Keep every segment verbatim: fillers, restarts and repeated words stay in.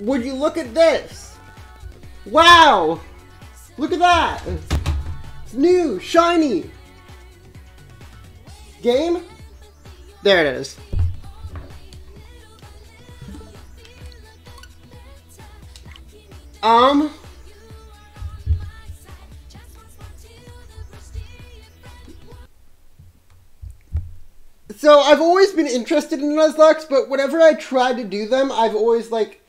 Would you look at this? Wow! Look at that! It's new, shiny! Game? There it is. Um... So I've always been interested in Nuzlocke, but whenever I tried to do them, I've always, like,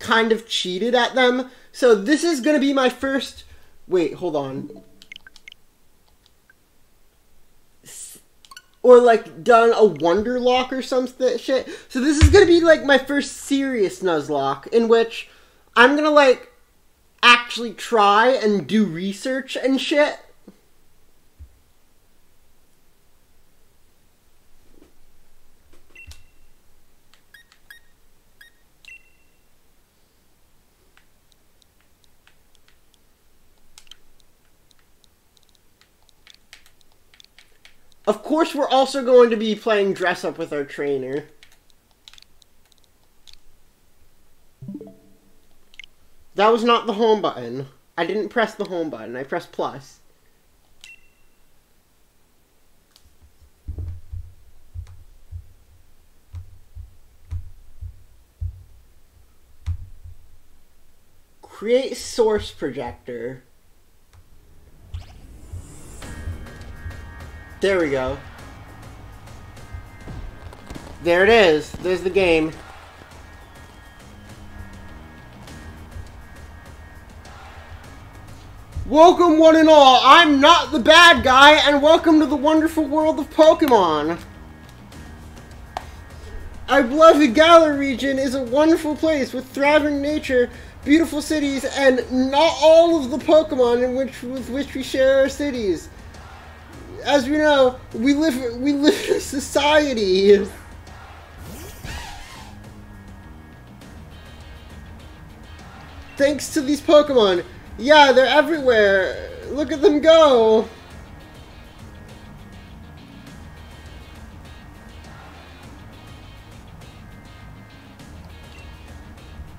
kind of cheated at them. So this is going to be my first... Wait, hold on. Or, like, done a Wonder Lock or some shit. So this is going to be, like, my first serious Nuzlocke, in which I'm going to, like, actually try and do research and shit. Of course, we're also going to be playing dress up with our trainer. That was not the home button. I didn't press the home button. I pressed plus. Create source projector. There we go. There it is. There's the game. Welcome one and all. I'm not the bad guy, and welcome to the wonderful world of Pokemon. I love the Galar region is a wonderful place with thriving nature, beautiful cities, and not all of the Pokemon in which, with which we share our cities. As we know, we live we live in a society. Thanks to these Pokemon. Yeah, they're everywhere. Look at them go.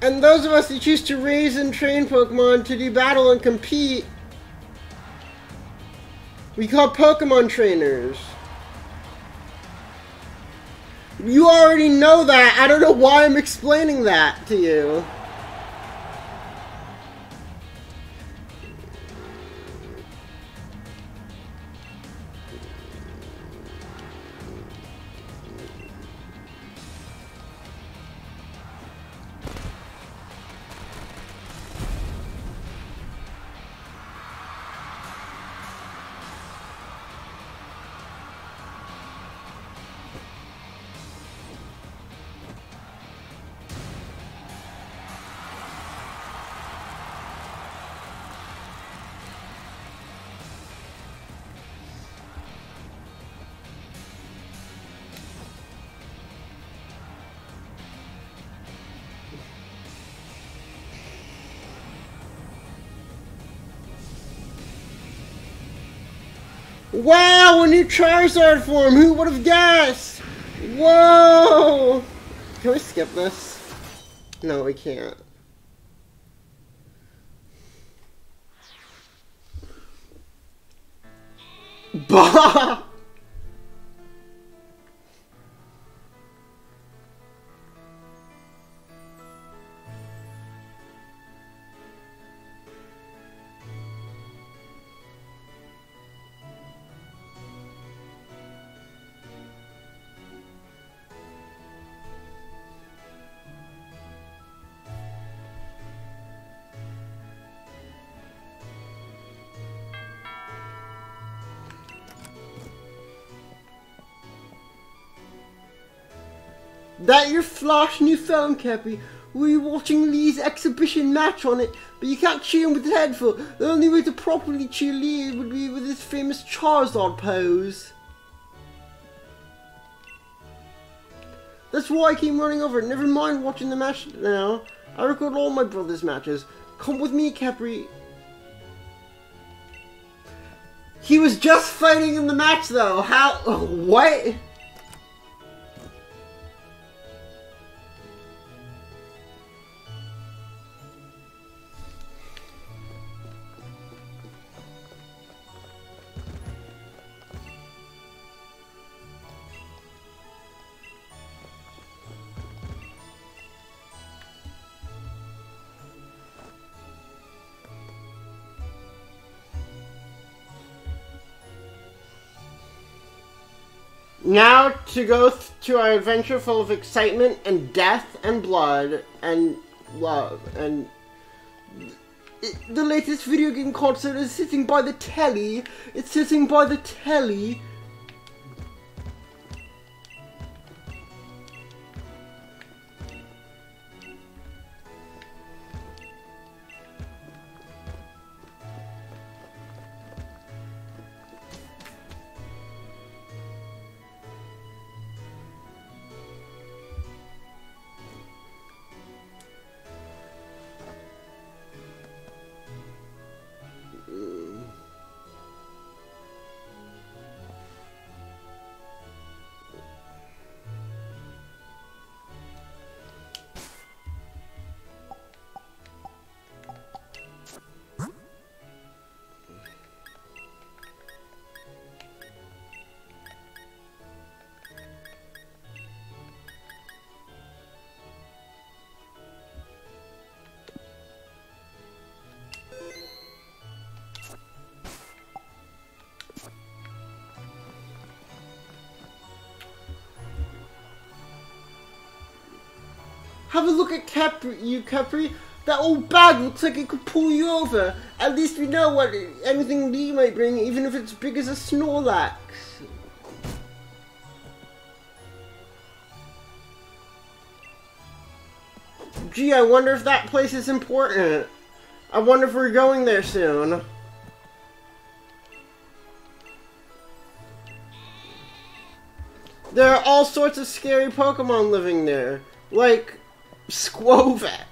And those of us who choose to raise and train Pokemon to do battle and compete, we call Pokemon trainers. You already know that. I don't know why I'm explaining that to you. Wow, a new Charizard form! Who would have guessed? Whoa! Can we skip this? No, we can't. Bah! That your flash new phone, Capri. We're watching Lee's exhibition match on it, but you can't cheer him with his head full. The only way to properly cheer Lee would be with his famous Charizard pose. That's why I came running over. Never mind watching the match now. I record all my brother's matches. Come with me, Capri. He was just fighting in the match, though. How? What? Now to go th to our adventure full of excitement and death and blood and love and... It, the latest video game concert is sitting by the telly. It's sitting by the telly. Have a look at Capri, you Capri. That old bag looks like it could pull you over. At least we know what anything Lee might bring, even if it's big as a Snorlax. Gee, I wonder if that place is important. I wonder if we're going there soon. There are all sorts of scary Pokemon living there. Like... Skwovet.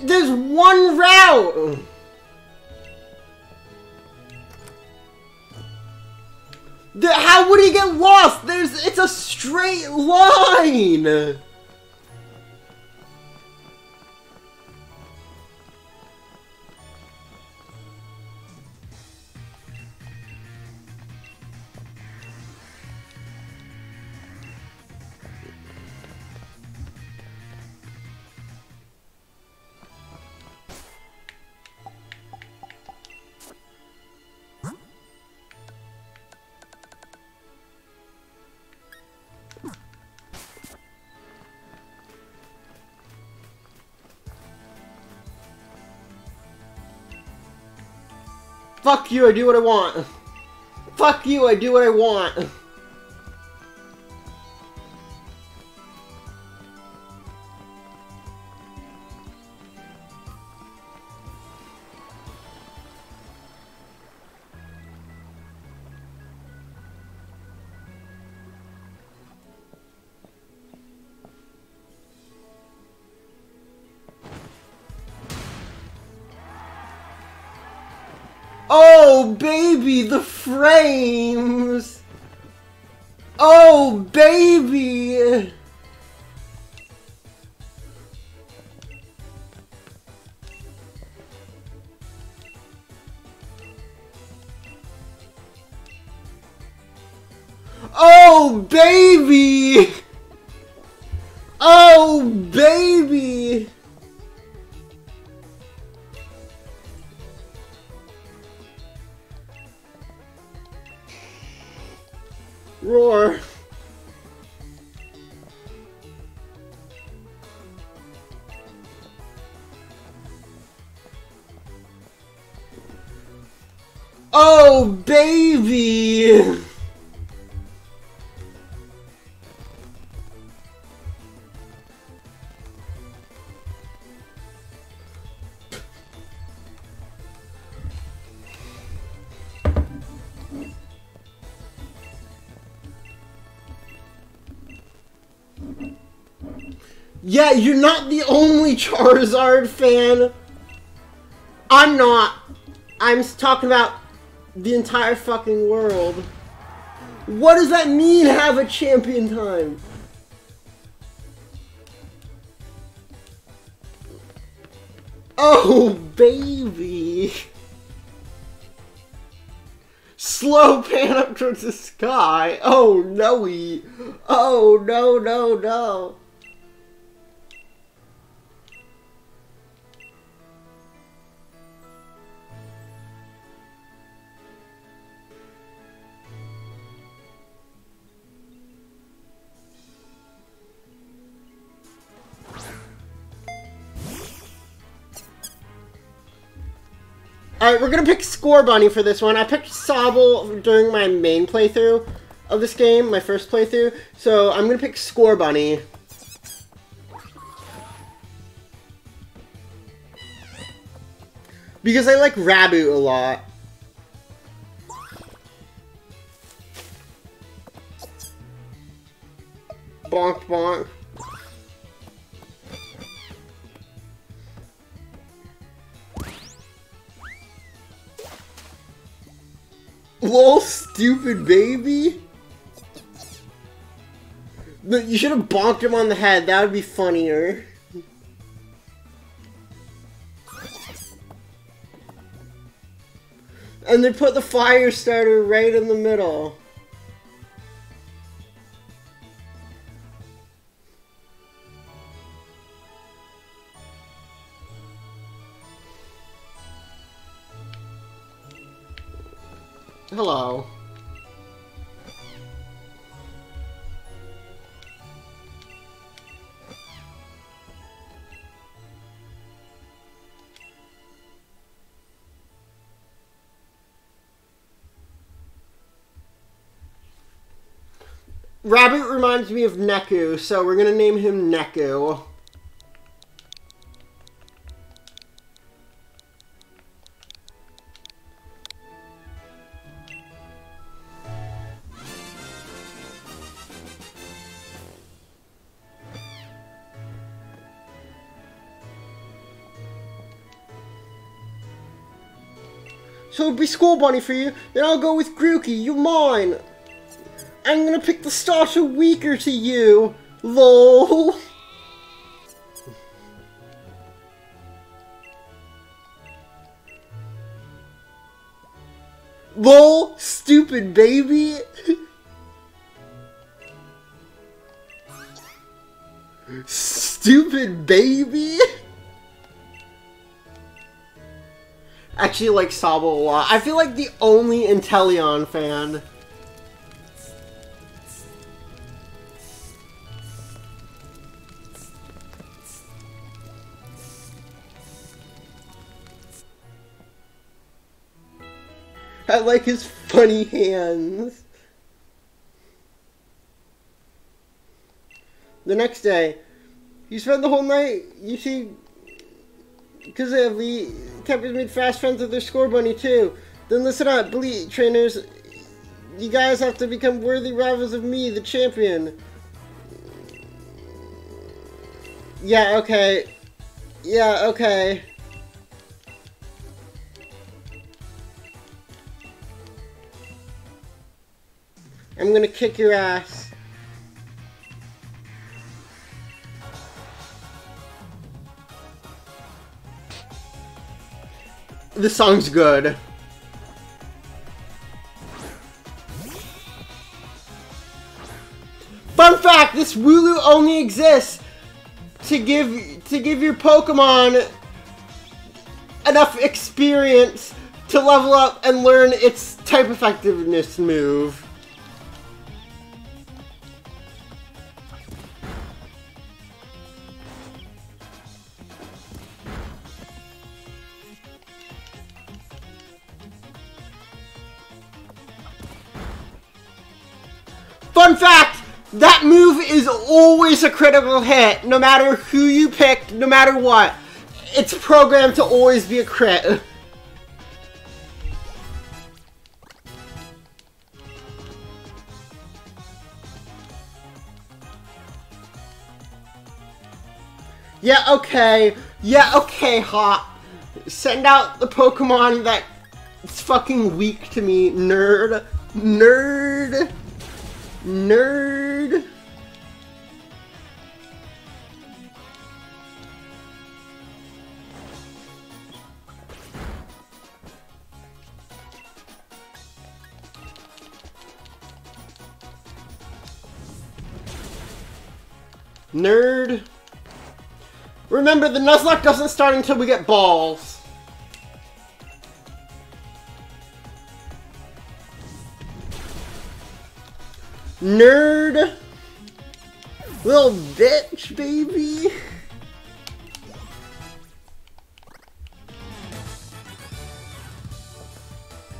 There's one route! The, how would he get lost? There's- it's a straight line! Fuck you, I do what I want. Fuck you, I do what I want. Oh, baby, the frames! Oh, baby! Oh, baby! Oh, baby! Roar. Oh, baby. Yeah, you're not the only Charizard fan. I'm not. I'm talking about the entire fucking world. What does that mean, have a champion time? Oh, baby. Slow pan up towards the sky. Oh, no-y. Oh, no, no, no. Alright, we're gonna pick Scorbunny for this one. I picked Sobble during my main playthrough of this game, my first playthrough, so I'm gonna pick Scorbunny. Because I like Rabu a lot. Bonk bonk. Lol, stupid baby. You should have bonked him on the head. That would be funnier. And they put the fire starter right in the middle. Hello. Rabbit reminds me of Neku, so we're gonna name him Neku. So it'd be Scorbunny for you, then I'll go with Grookey, you're mine! I'm gonna pick the starter weaker to you! LOL! LOL, stupid baby! Stupid baby! Actually like Sobble a lot. I feel like the only Inteleon fan. I like his funny hands. The next day, you spend the whole night, you see... Because the Capris made fast friends with their Scorbunny too. Then listen up, bleat trainers. You guys have to become worthy rivals of me, the champion. Yeah, okay. Yeah, okay. I'm gonna kick your ass. This song's good. Fun fact, this Wooloo only exists to give to give your Pokemon enough experience to level up and learn its type effectiveness move. Fun fact, that move is always a critical hit, no matter who you picked, no matter what. It's programmed to always be a crit. Yeah, okay. Yeah, okay, Hop. Send out the Pokemon that's fucking weak to me, nerd. Nerd. Nerd. Nerd. Remember, the Nuzlocke doesn't start until we get balls. Nerd. Little bitch, baby.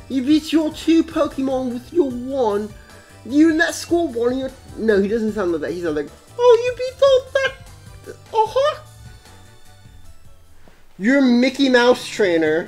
You beat your two Pokemon with your one. You and that Scorbunny are... No, he doesn't sound like that. He sounds like... Oh, you beat all that... Uh-huh. You're Mickey Mouse Trainer.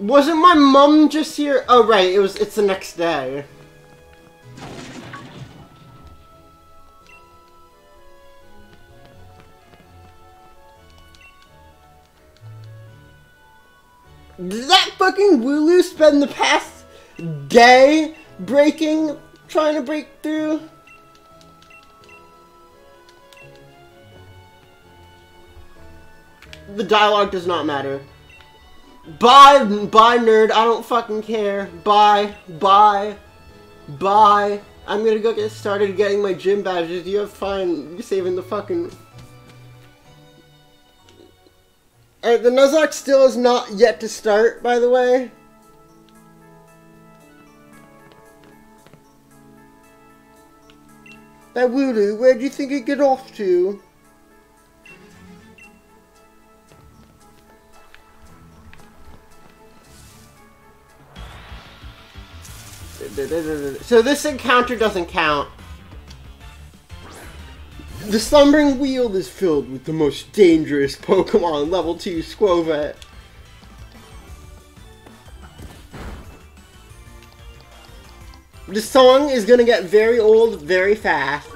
Wasn't my mum just here? Oh right, it was. It's the next day. Did that fucking Wooloo spend the past day breaking, trying to break through? The dialogue does not matter. Bye, bye, nerd. I don't fucking care. Bye, bye, bye. I'm gonna go get started getting my gym badges. You have fun saving the fucking... Alright, the Nuzlocke still is not yet to start, by the way. That Wooloo, where do you think it get off to? So this encounter doesn't count. The slumbering Weald is filled with the most dangerous Pokemon, level two Skwovet. The song is gonna get very old very fast.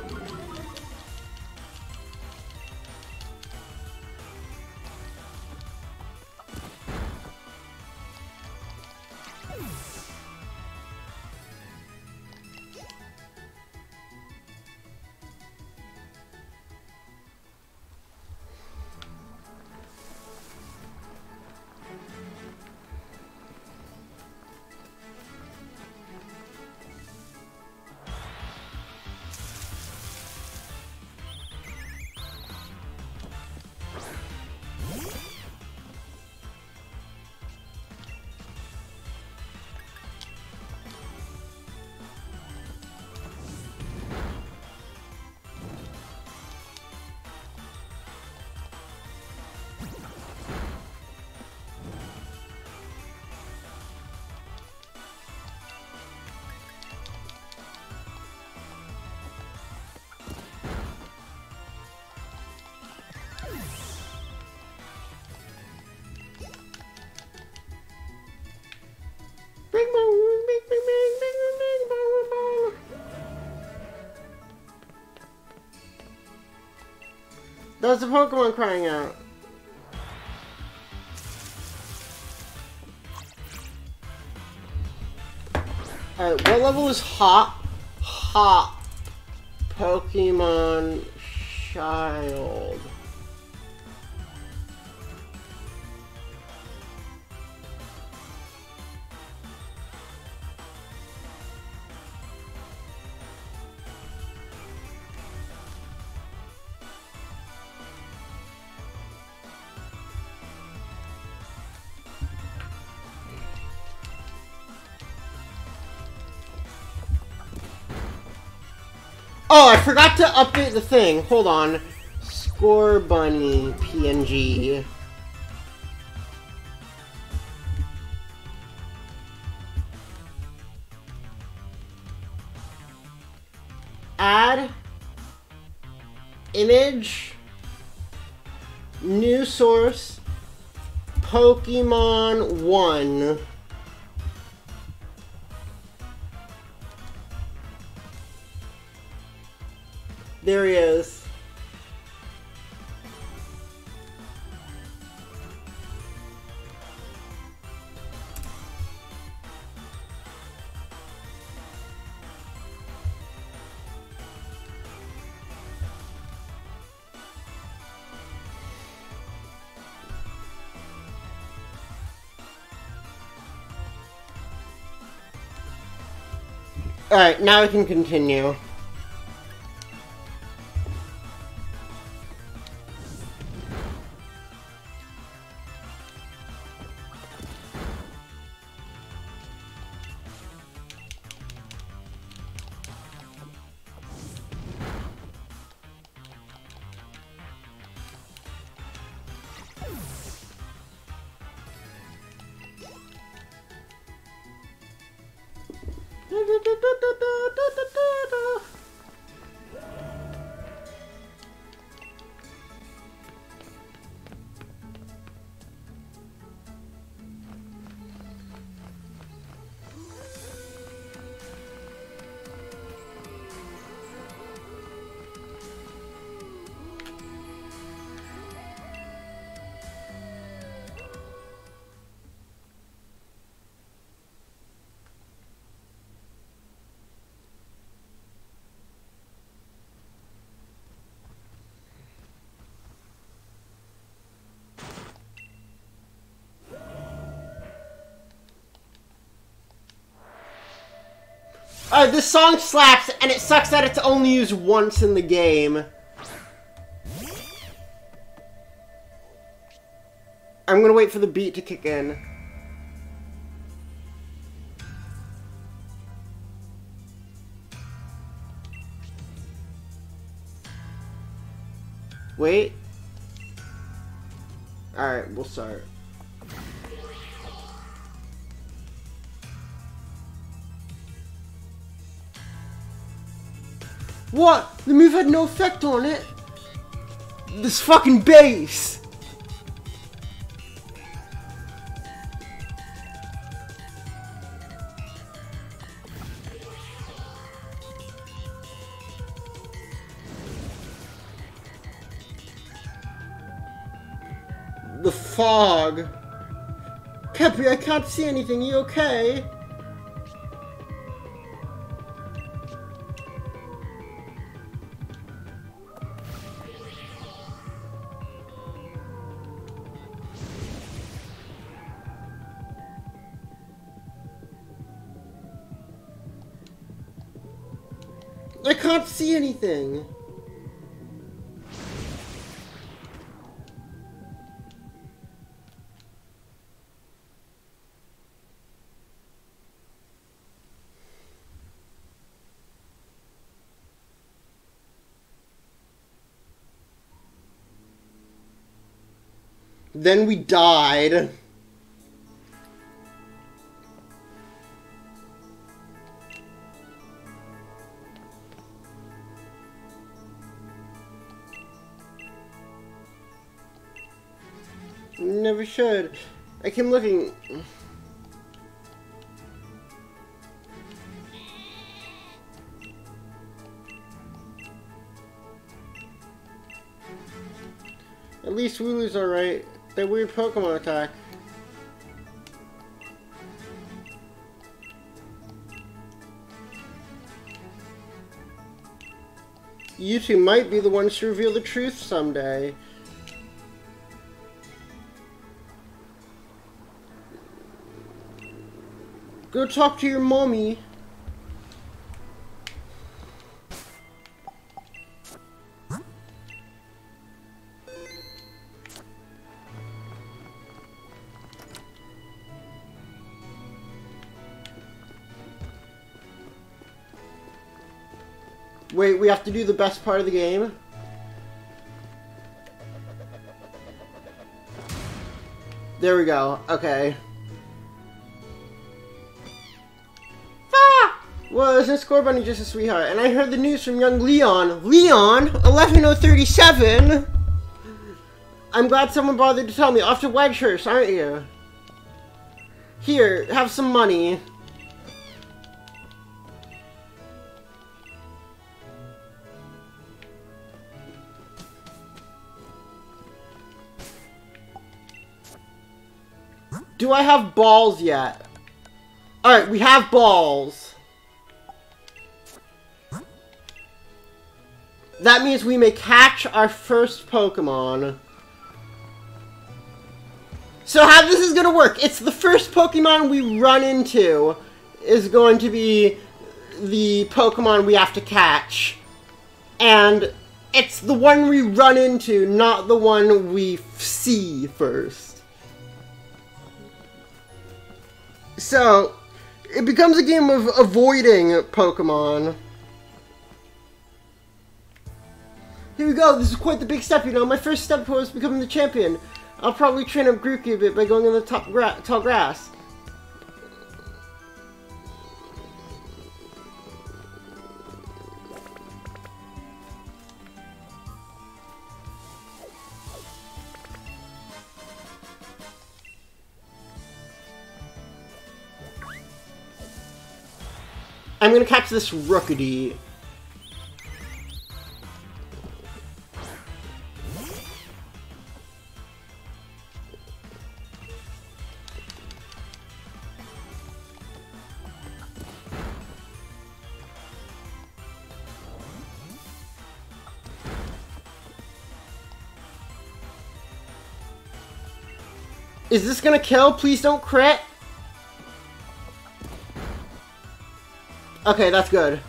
That was a Pokemon crying out. Alright, what level is Hop? Hop. Pokemon Shield. Oh, I forgot to update the thing. Hold on. Scorbunny P N G. Add image, new source, Pokemon one. There he is. All right, now we can continue. Uh, this song slaps, and it sucks that it's only used once in the game. I'm gonna wait for the beat to kick in. Wait. Alright, we'll start. What? The move had no effect on it. This fucking bass. The fog. Capri, I can't see anything. You okay? I can't see anything. Then we died. Never should. I keep looking. At least Wooloo's alright. That weird Pokemon attack. You two might be the ones to reveal the truth someday. Go talk to your mommy. Wait, we have to do the best part of the game? There we go. Okay. Ah! Well, isn't Scorbunny just a sweetheart? And I heard the news from young Leon. Leon? eleven oh thirty-seven? I'm glad someone bothered to tell me. Off to Wedgehurst, aren't you? Here, have some money. Do I have balls yet? Alright, we have balls. That means we may catch our first Pokemon. So how this is gonna work, it's the first Pokemon we run into is going to be the Pokemon we have to catch. And it's the one we run into, not the one we see first. So, it becomes a game of avoiding Pokemon. Here we go, this is quite the big step, you know. My first step towards becoming the champion. I'll probably train up Grookey a bit by going in the top gra tall grass. I'm going to catch this Rookidee. Is this going to kill? Please don't crit. Okay, that's good.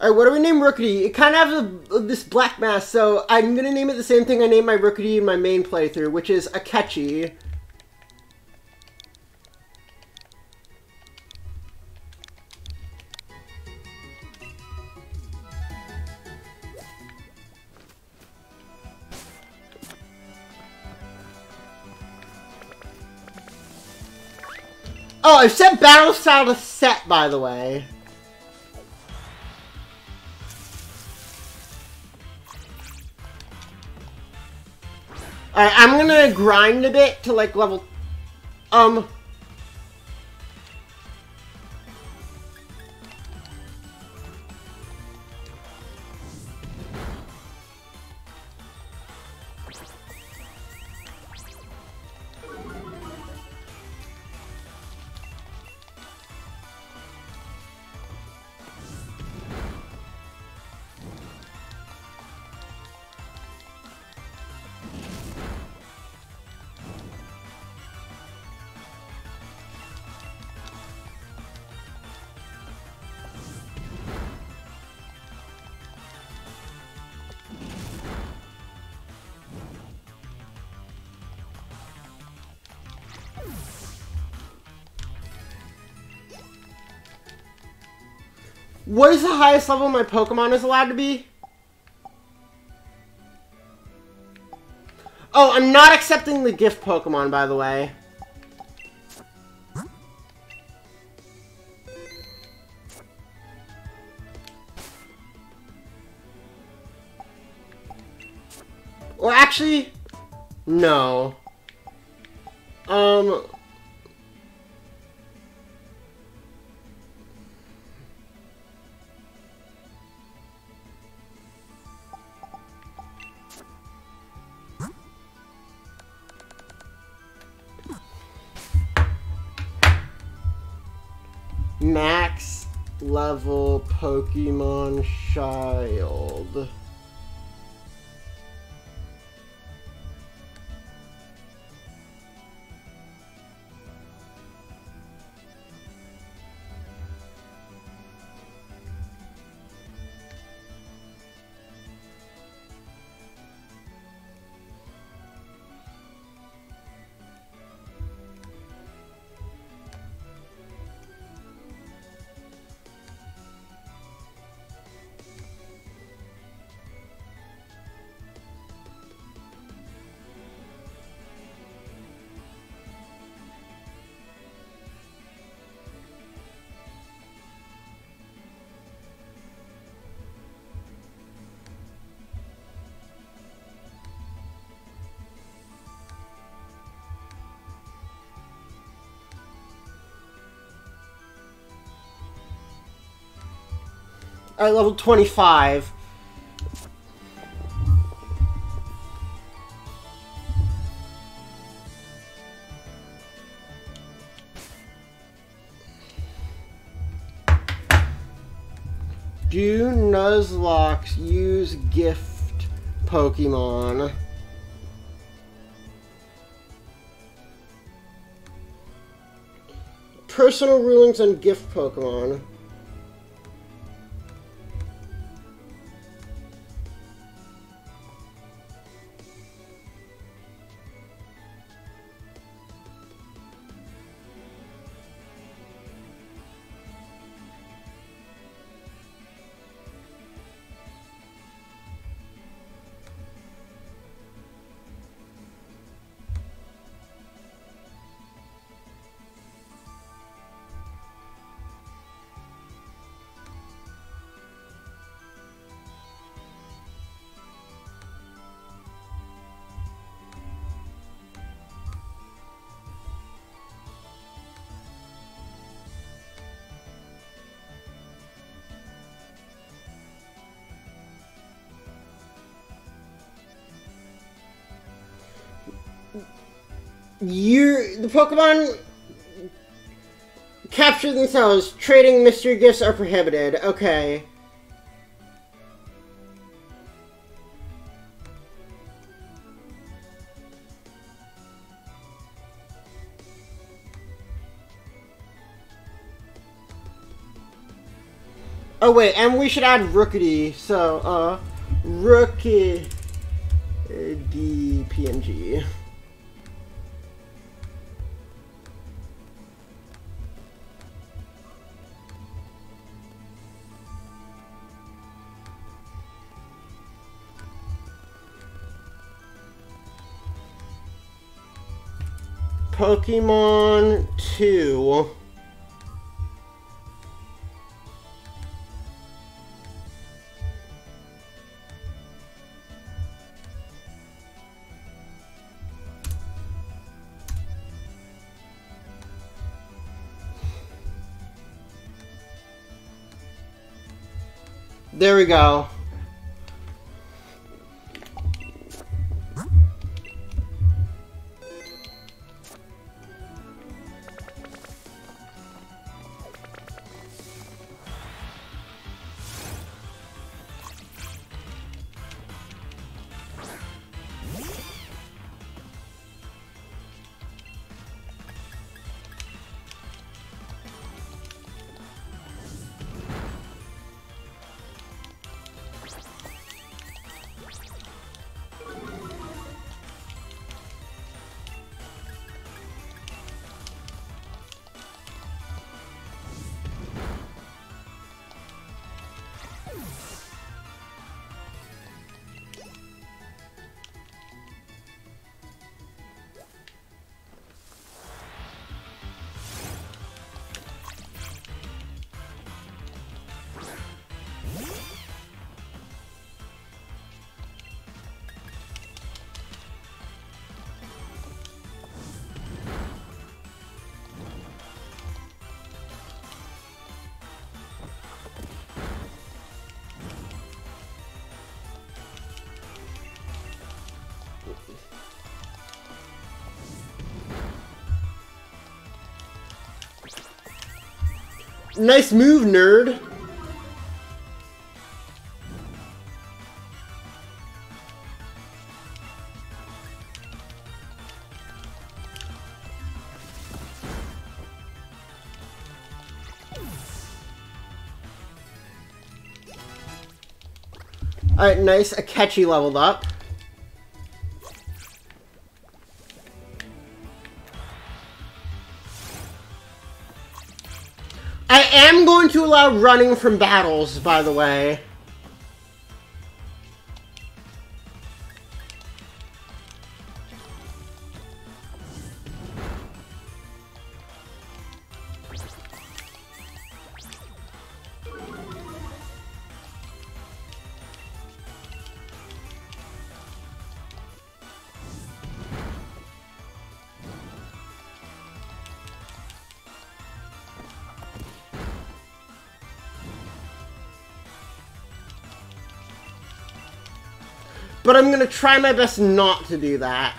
Alright, what do we name Rookidee? It kind of has a, this black mask, so I'm going to name it the same thing I named my Rookidee in my main playthrough, which is Akechi. Oh, I've set battle style to set, by the way. Alright, I'm gonna grind a bit to, like, level... Um... What is the highest level my Pokemon is allowed to be? Oh, I'm not accepting the gift Pokemon, by the way. Or actually, no. Um... Max level Pokemon Shield. at level twenty-five. Do Nuzlocke use gift Pokemon? Personal rulings on gift Pokemon. You, the Pokemon capture themselves. Trading mystery gifts are prohibited. Okay. Oh wait, and we should add Rookidee. So, uh, Rookidee P N G. Pokemon two. There we go. Nice move, nerd. All right, nice. Akechi leveled up. To allow running from battles, by the way. But I'm going to try my best not to do that.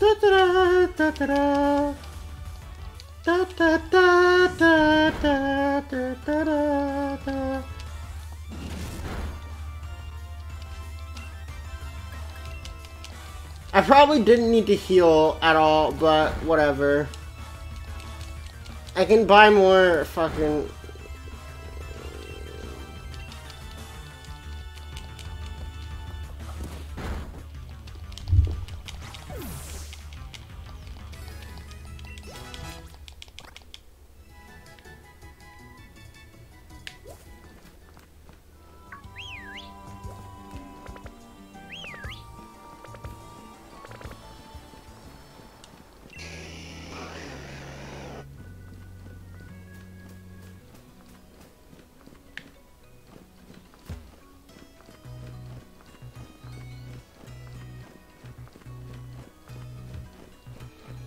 Da da da da da da da da da da. I probably didn't need to heal at all, but whatever. I can buy more fucking.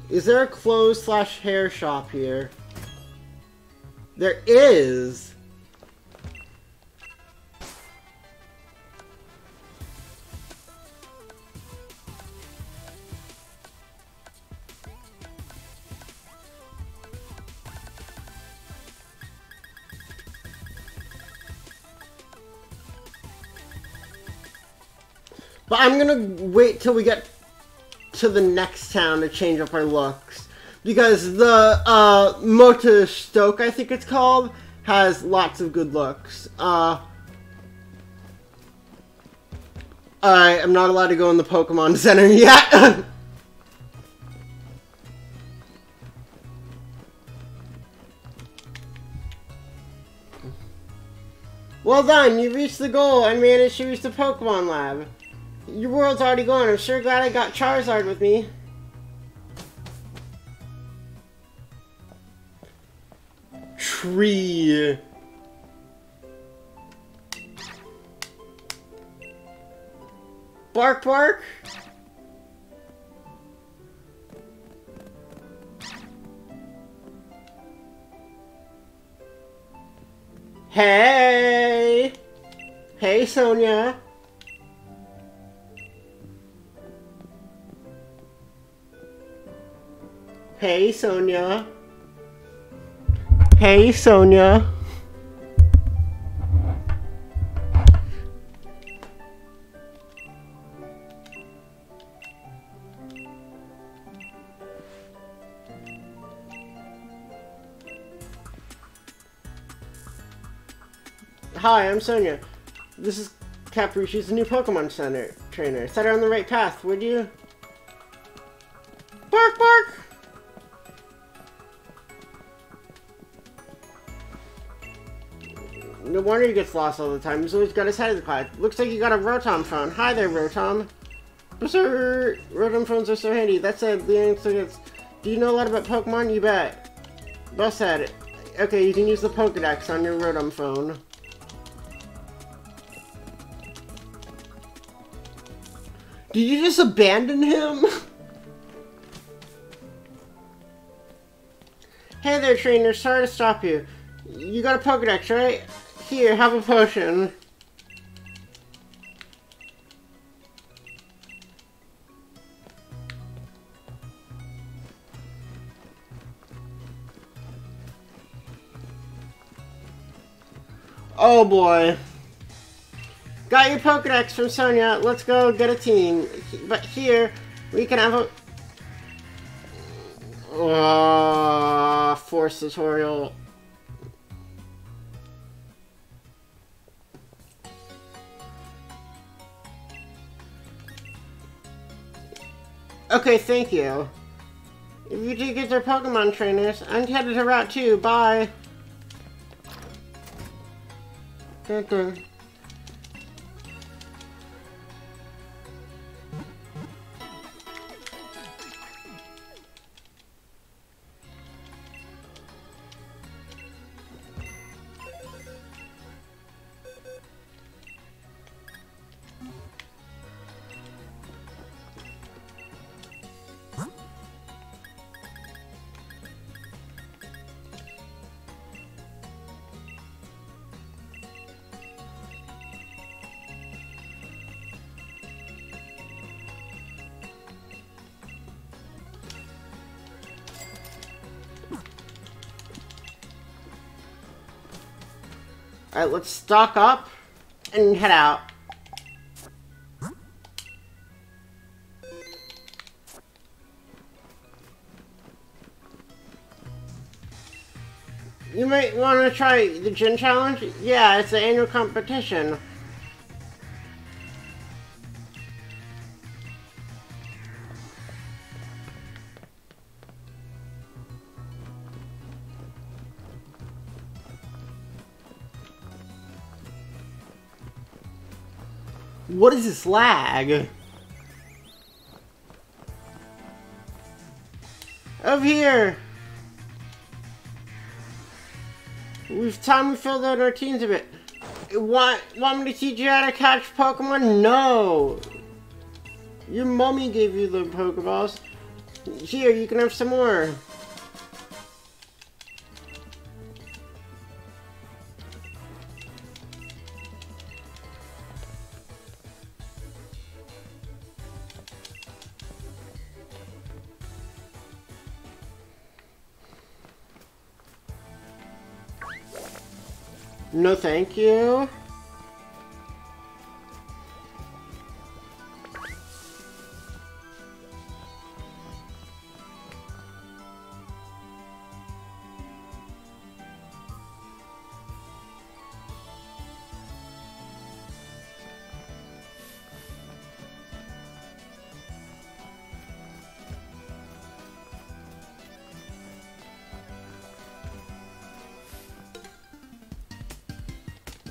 Is there a clothes slash hair shop here? There is! But I'm gonna wait till we get to the next town to change up our looks, because the uh, Motostoke, I think it's called, has lots of good looks. Uh, I am not allowed to go in the Pokemon Center yet. Well done, you reached the goal and managed to reach the Pokemon Lab. Your world's already gone. I'm sure glad I got Charizard with me. Tree. Bark, bark. Hey. Hey, Sonia. Hey, Sonia. Hey, Sonia. Hi, I'm Sonia. This is Capri. She's the new Pokemon Center trainer. Set her on the right path, would you? Bark, bark! No wonder he gets lost all the time. He's always got his head in the cloud. Looks like you got a Rotom phone. Hi there, Rotom. Sir, Rotom phones are so handy. That said, Leon gets. Do you know a lot about Pokemon? You bet. Bus said. Okay, you can use the Pokedex on your Rotom phone. Did you just abandon him? Hey there, trainer. Sorry to stop you. You got a Pokedex, right? Here, have a potion. Oh boy. Got your Pokedex from Sonia. Let's go get a team. But here, we can have a... Uh, force tutorial. Okay, thank you. If you do get their Pokemon trainers, I'm headed to Route two. Bye. Dun-dun. Alright, let's stock up and head out. You might want to try the gym challenge? Yeah, it's the annual competition. What is this lag? Over here! We've time we filled out our teams a bit. Want, want me to teach you how to catch Pokemon? No! Your mommy gave you the Pokeballs. Here, you can have some more. No, thank you.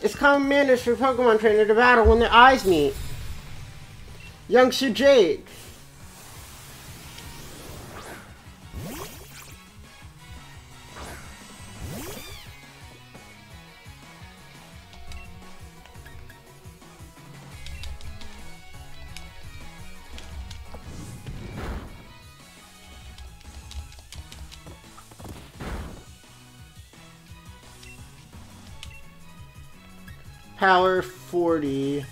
It's common manners for Pokemon trainer to battle when their eyes meet. Youngster Jake. Power forty.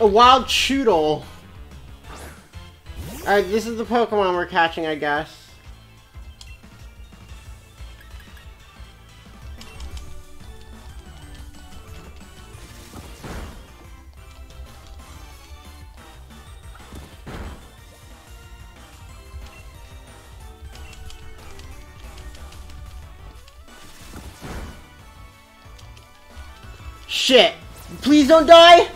A wild Chewtle. Alright, this is the Pokemon we're catching, I guess. Shit. Please don't die!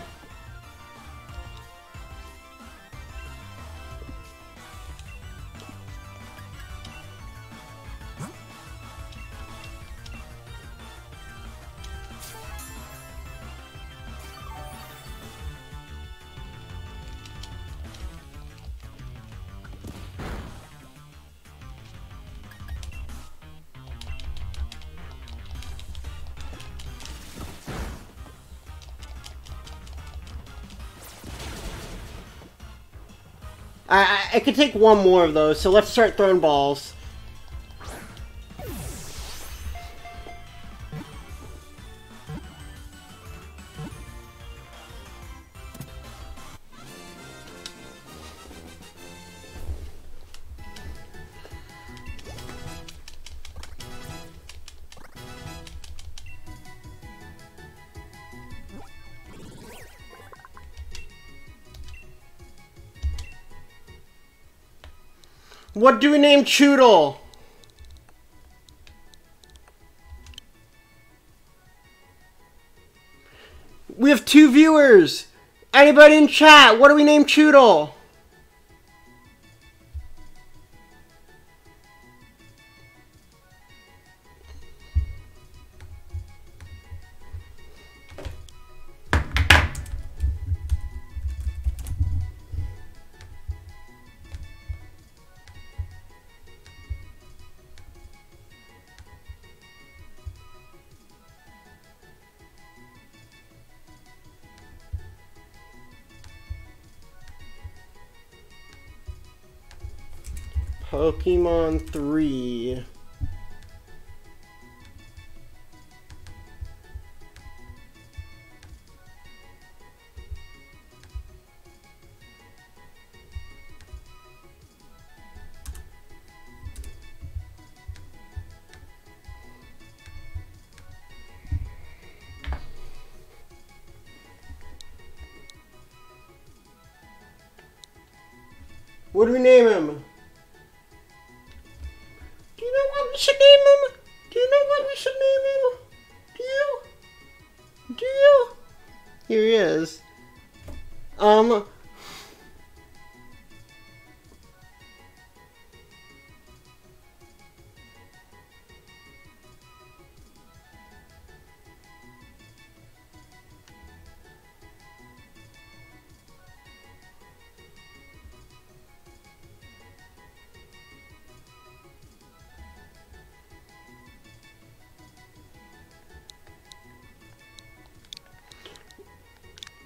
I, I could take one more of those, so let's start throwing balls. What do we name Chewtle? We have two viewers. Anybody in chat, what do we name Chewtle? Pokemon three. What do we name him? Should name him? Do you know what we should name him? Do you? Do you? Here he is. Um.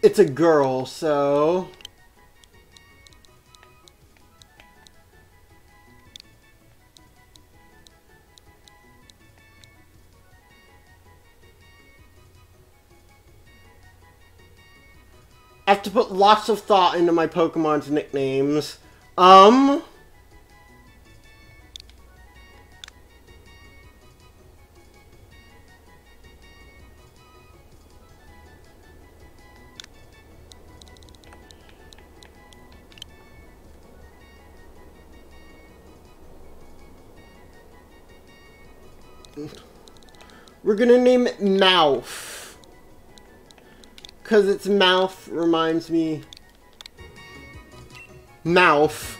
It's a girl, so... I have to put lots of thought into my Pokemon's nicknames. Um... We're gonna name it Mouth, cause its mouth reminds me Mouth.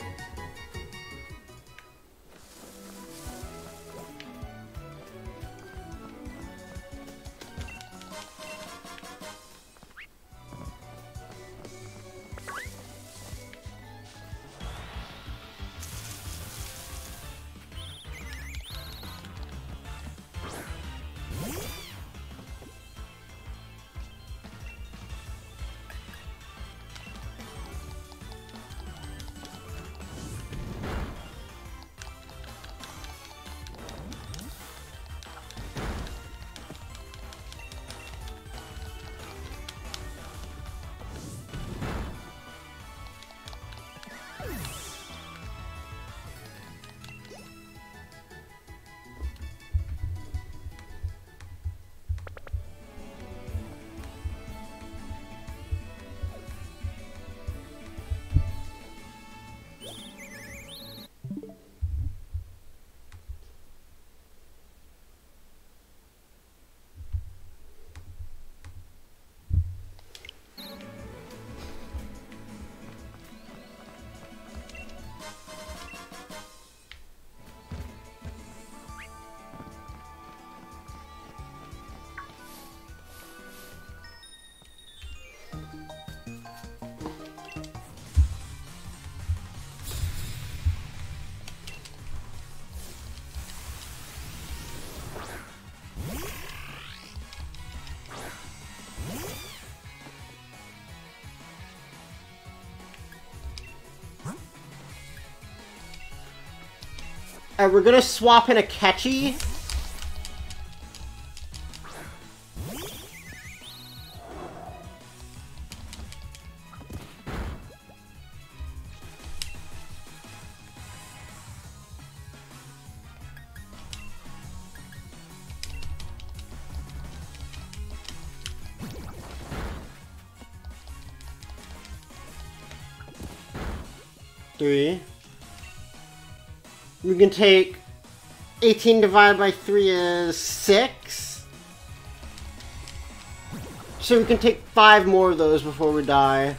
Uh, we're gonna swap in Akechi. Three. We can take eighteen divided by three is six. So we can take five more of those before we die.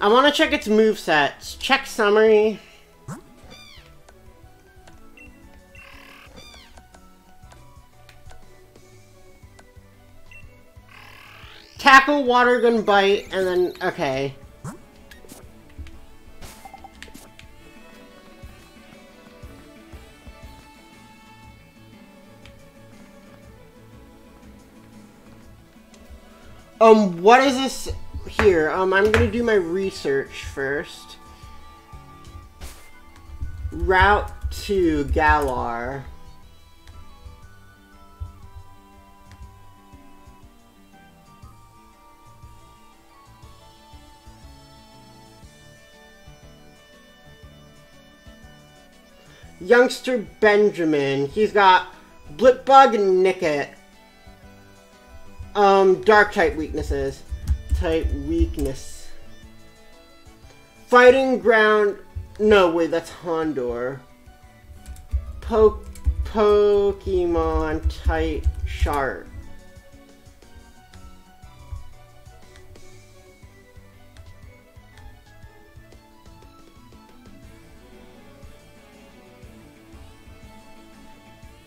I want to check its movesets. Check summary. Tackle, water gun, bite, and then, okay. Um, what is this? Here, um, I'm gonna do my research first. Route to Galar. Youngster Benjamin. He's got Blipbug and Nickit. Um, Dark type weaknesses. Type weakness. Fighting ground. No, wait, that's Hondor. Po Pokemon type shark.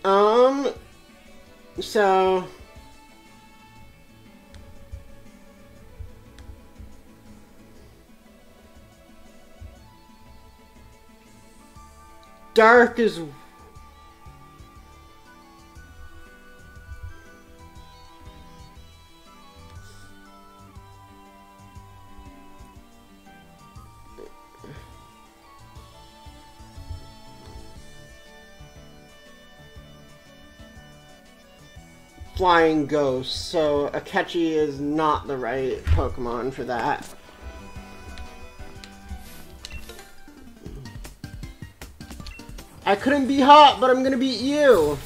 Um. So. Dark is... Flying Ghost, so Akechi is not the right Pokemon for that. I couldn't be hot, but I'm gonna beat you!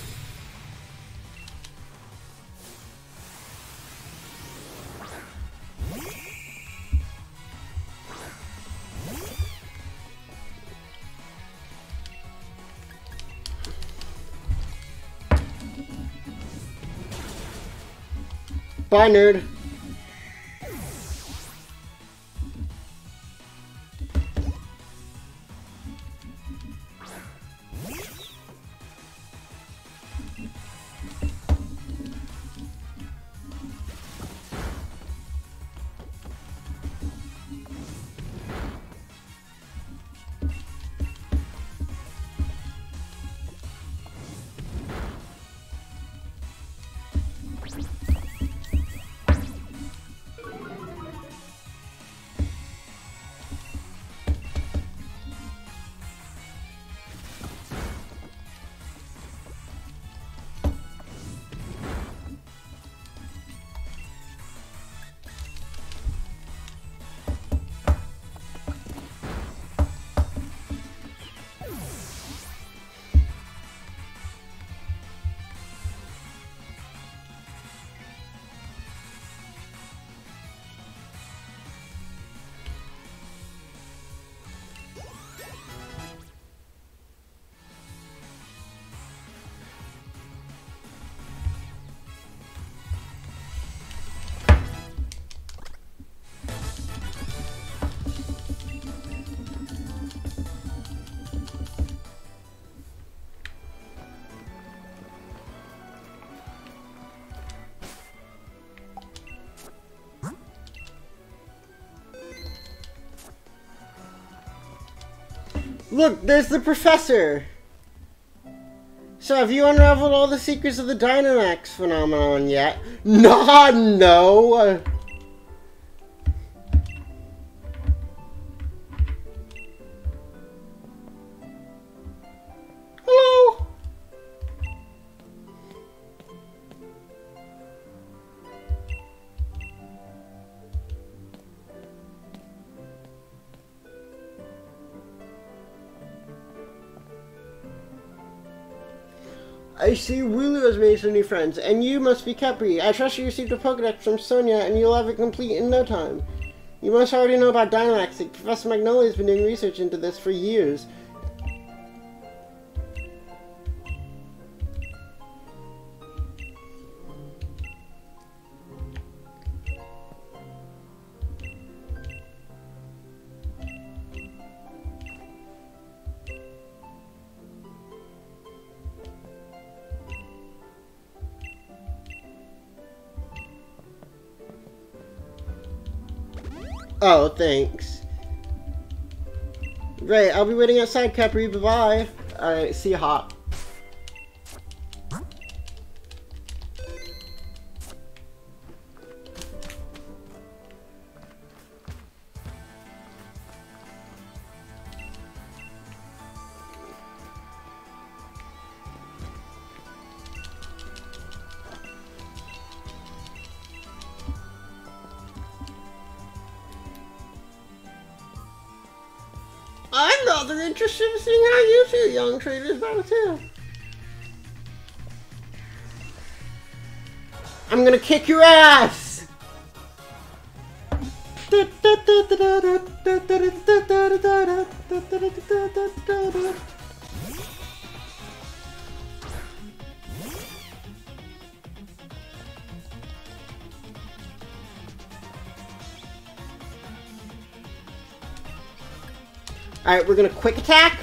Bye, nerd. Look, there's the professor! So have you unraveled all the secrets of the Dynamax phenomenon yet? Nah, no! Hello! I see Wooloo has made some new friends, and you must be Capri. I trust you received a Pokedex from Sonia, and you'll have it complete in no time. You must already know about Dynamax. Professor Magnolia has been doing research into this for years. Oh, thanks. Right, I'll be waiting outside, Capri. Bye-bye. Alright, see you, Hop. I'm rather interested in seeing how you two young traders battle too. I'm gonna kick your ass! Alright, we're gonna quick attack.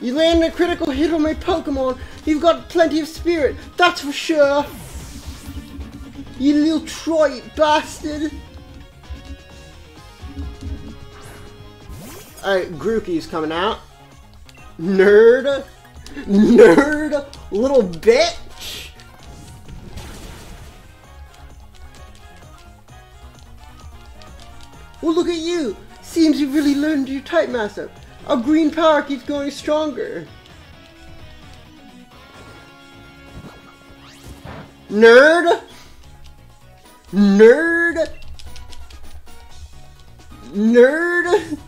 You land a critical hit on my Pokemon. You've got plenty of spirit, that's for sure. You little Troy bastard. Alright, Grookey's coming out. Nerd. Nerd. Little bitch. Well, look at you. Seems you really learned your type master. Our green power keeps going stronger. Nerd. Nerd. Nerd.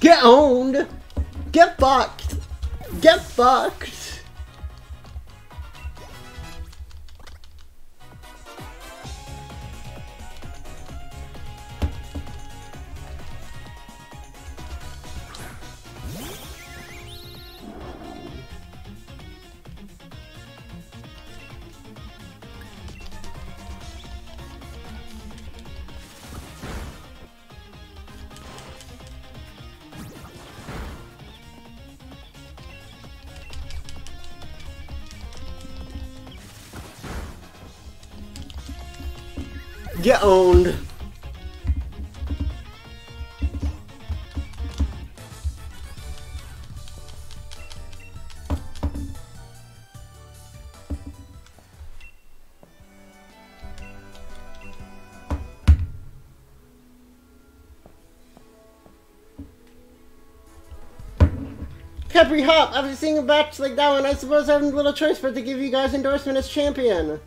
Get owned! Get fucked! Get fucked! Get owned. Capri Hop, after seeing a batch like that one, I suppose I have little choice but to give you guys endorsement as champion.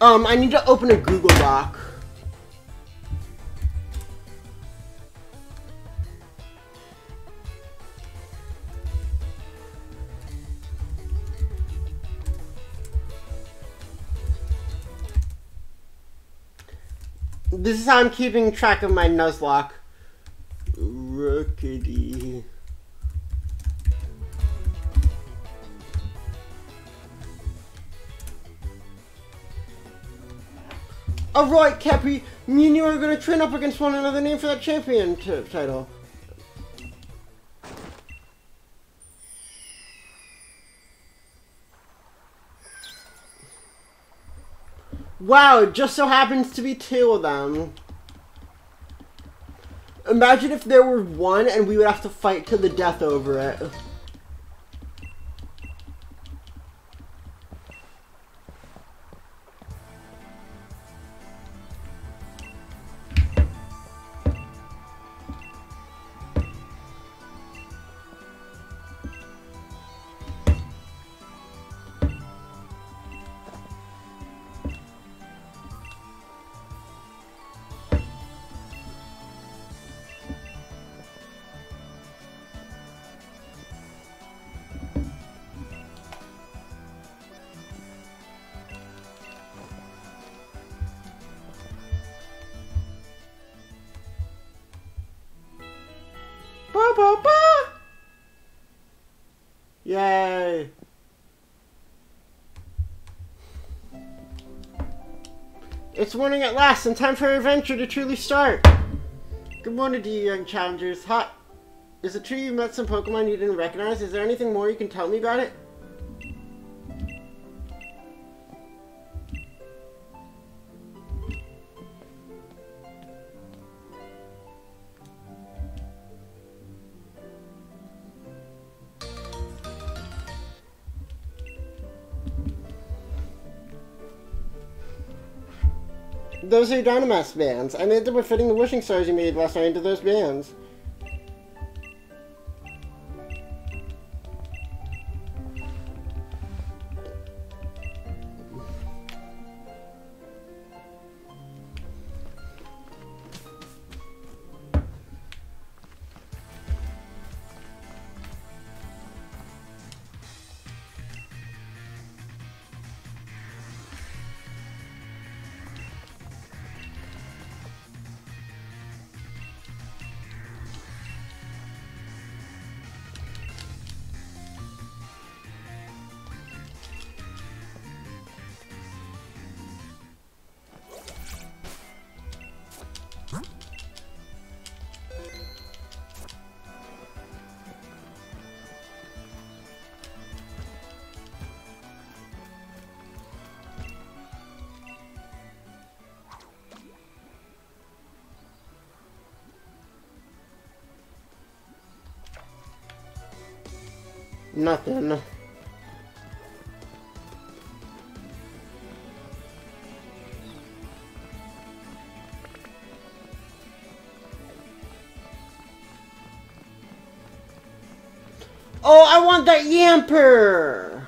Um, I need to open a Google Doc. This is how I'm keeping track of my Nuzlocke. Rookidee. Alright, Cappy, me and you are going to train up against one another name for that championship title. Wow, it just so happens to be two of them. Imagine if there were one and we would have to fight to the death over it. Yay! It's morning at last, and time for our adventure to truly start! Good morning to you, young challengers. Hot. Is it true you met some Pokemon you didn't recognize? Is there anything more you can tell me about it? Those are your Dynamax bands. I made them by fitting the wishing stars you made last night into those bands. Nothing. Oh, I want that Yamper!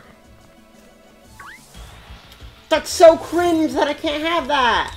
That's so cringe that I can't have that!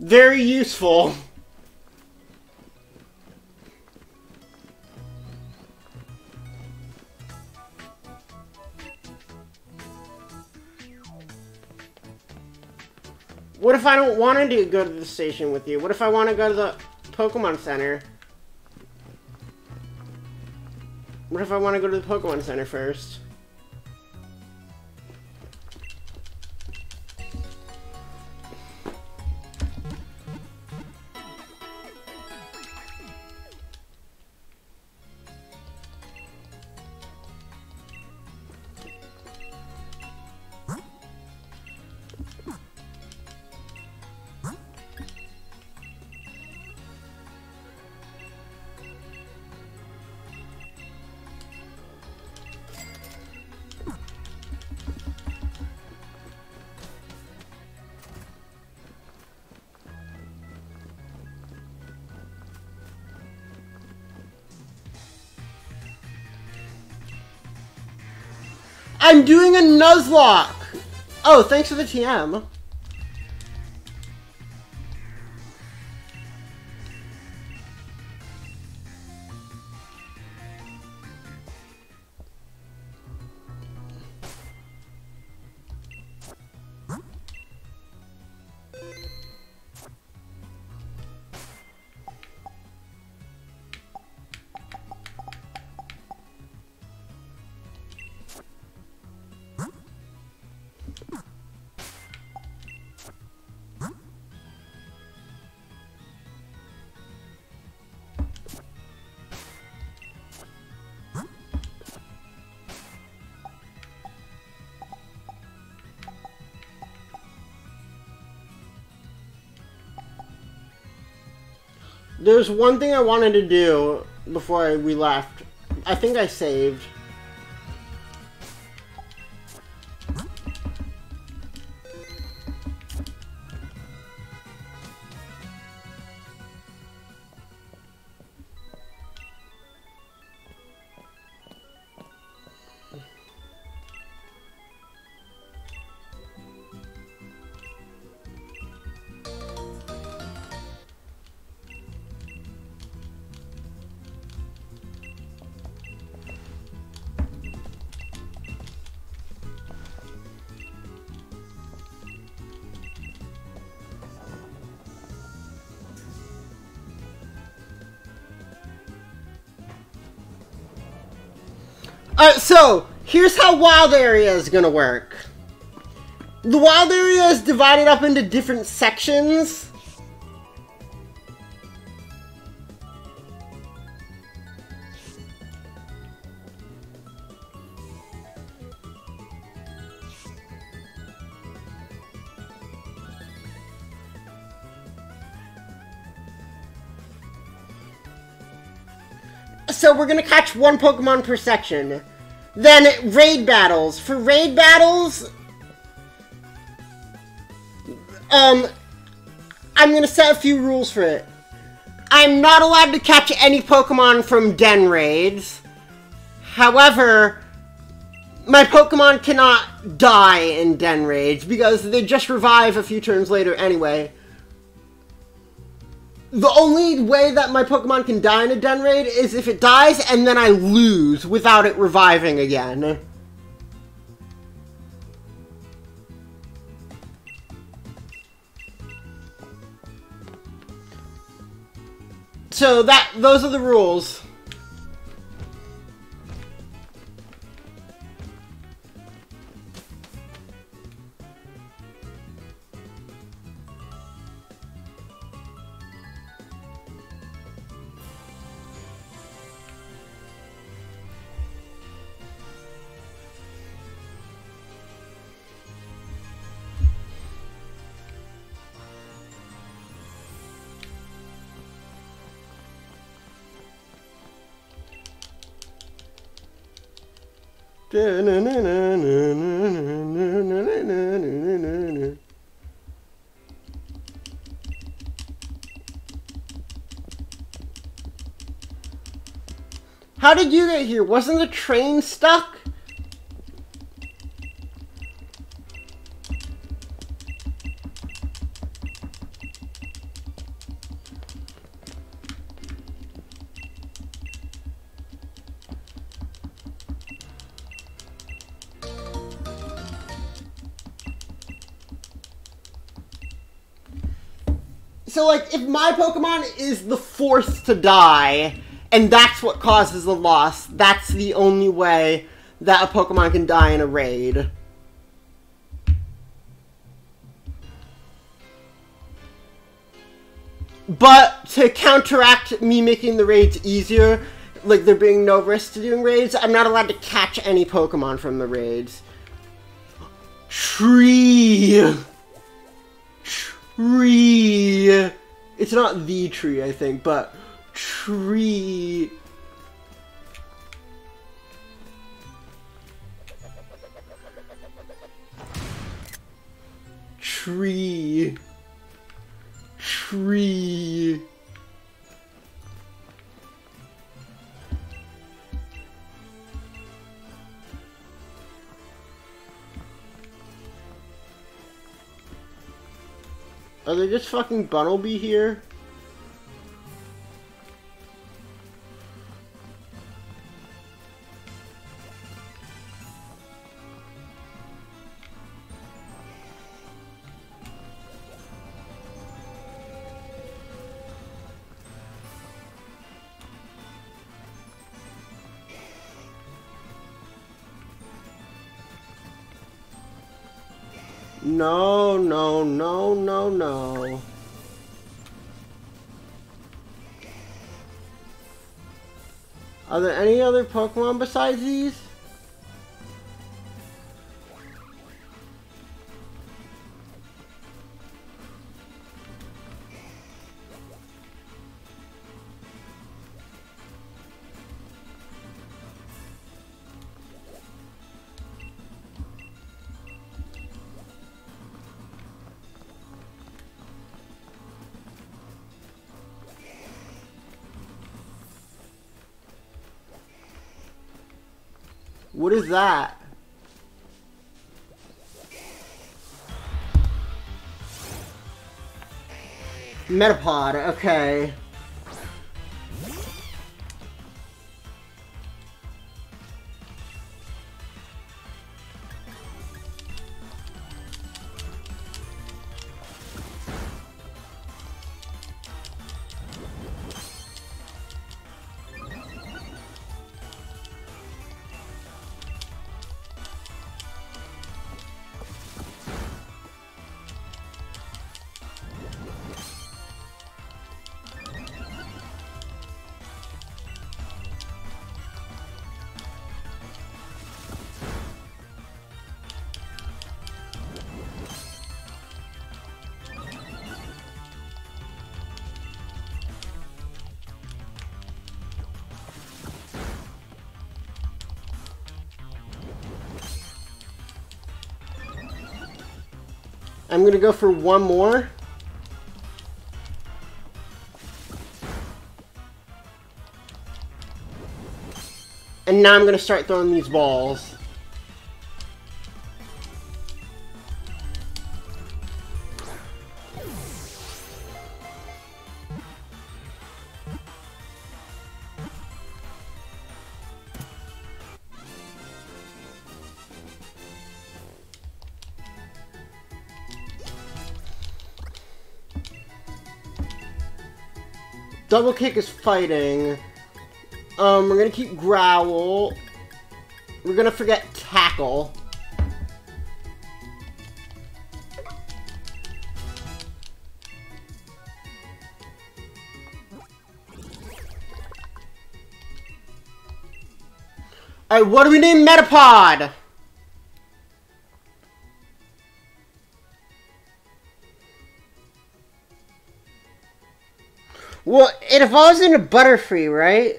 Very useful. What if I don't want to go to the station with you? What if I want to go to the Pokemon Center? What if I want to go to the Pokemon Center first? I'm doing a Nuzlocke! Oh, thanks for the T M. There's one thing I wanted to do before I, we left. I think I saved. Uh, so, here's how Wild Area is going to work. The Wild Area is divided up into different sections. So we're going to catch one Pokemon per section. Then raid battles. For raid battles, um, I'm going to set a few rules for it. I'm not allowed to catch any Pokemon from den raids. However, my Pokemon cannot die in den raids because they just revive a few turns later anyway. The only way that my Pokemon can die in a den raid is if it dies and then I lose without it reviving again. So that those are the rules. How did you get here? Wasn't the train stuck? So, like, if my Pokemon is the fourth to die, and that's what causes the loss, that's the only way that a Pokemon can die in a raid. But to counteract me making the raids easier, like there being no risk to doing raids, I'm not allowed to catch any Pokemon from the raids. Tree! Tree. It's not the tree, I think, but tree. Tree. Tree. Are they just fucking Bunnelby here? No, no, no, no, no. Are there any other Pokemon besides these? What is that? Metapod, okay. I'm going to go for one more. And now I'm going to start throwing these balls. Double Kick is fighting. Um, we're gonna keep Growl. We're gonna forget Tackle. Alright, what do we name Metapod? Well, it evolves into Butterfree, right?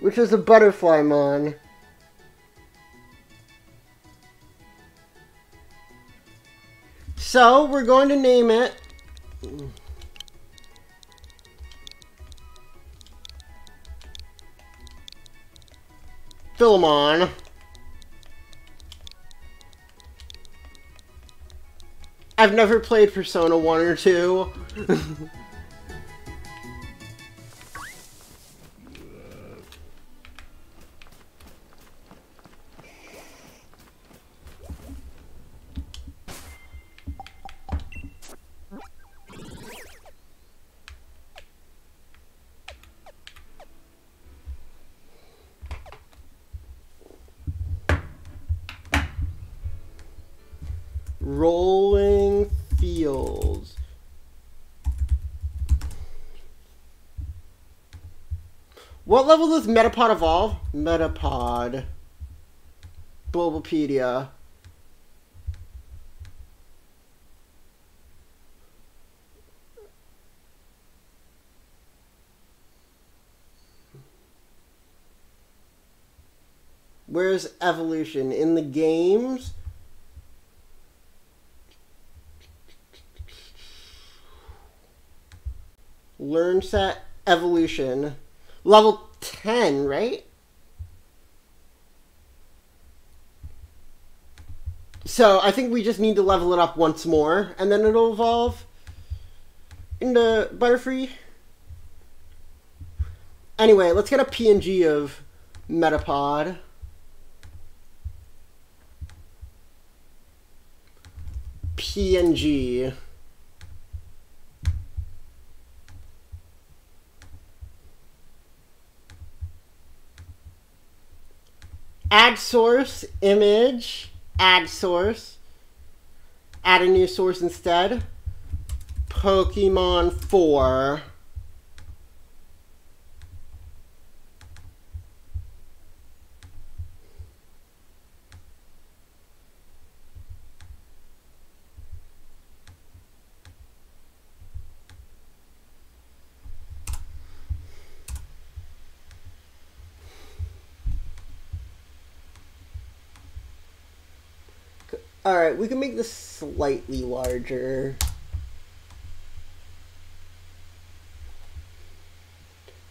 Which is a Butterfly Mon. So, we're going to name it... Philemon. I've never played Persona one or two. Rolling Fields. What level does Metapod evolve? Metapod. Bulbapedia. Where's evolution? In the games? Learn set evolution. Level ten, right? So I think we just need to level it up once more, and then it'll evolve into Butterfree. Anyway, let's get a P N G of Metapod. P N G. Add source, image, add source, add a new source instead. Pokemon four. Alright, we can make this slightly larger.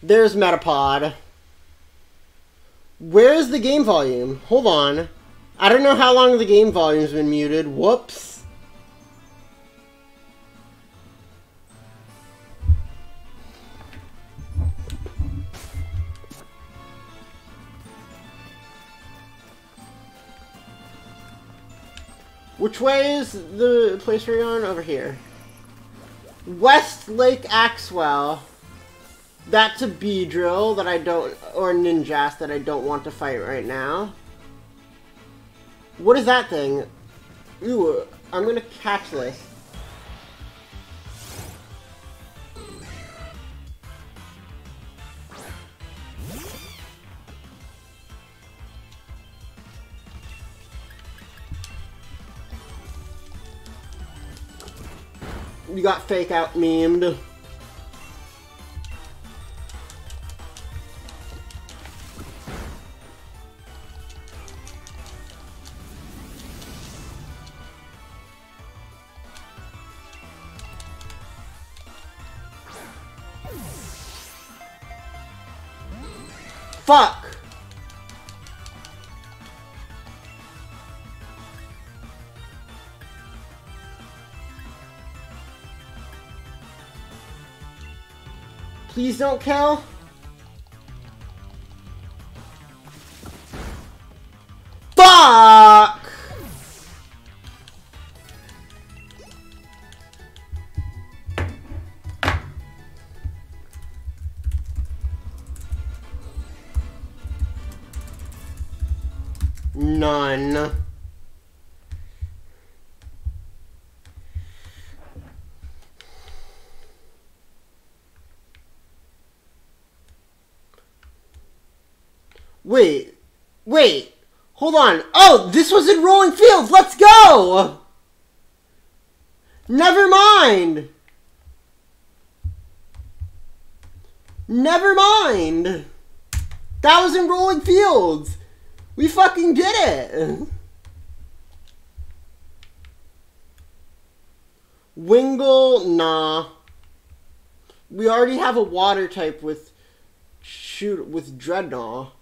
There's Metapod. Where's the game volume? Hold on. I don't know how long the game volume's been muted. Whoops. Which way is the place we're on? Over here. West Lake Axwell. That's a Beedrill that I don't, or Ninjas that I don't want to fight right now. What is that thing? Ooh, I'm gonna catch this. You got fake out memed. Fuck! Please don't kill. Fuck! None. Wait, wait, hold on. Oh, this was in Rolling Fields. Let's go. Never mind. Never mind. That was in Rolling Fields. We fucking did it. Wingull, nah. We already have a water type with shoot with Dreadnought.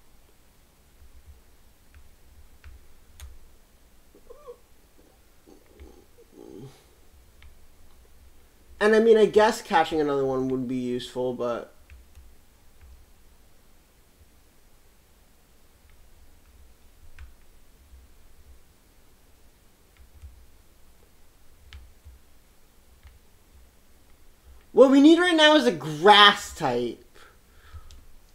And I mean, I guess catching another one would be useful, but... What we need right now is a grass type.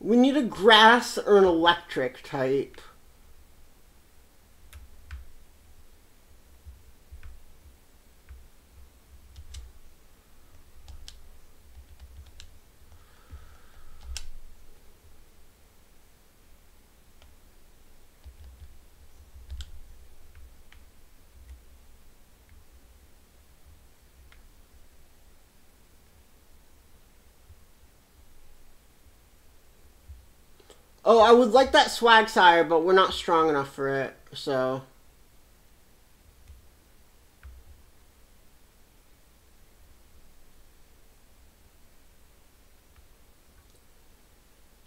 We need a grass or an electric type. Oh, I would like that Quagsire, but we're not strong enough for it, so...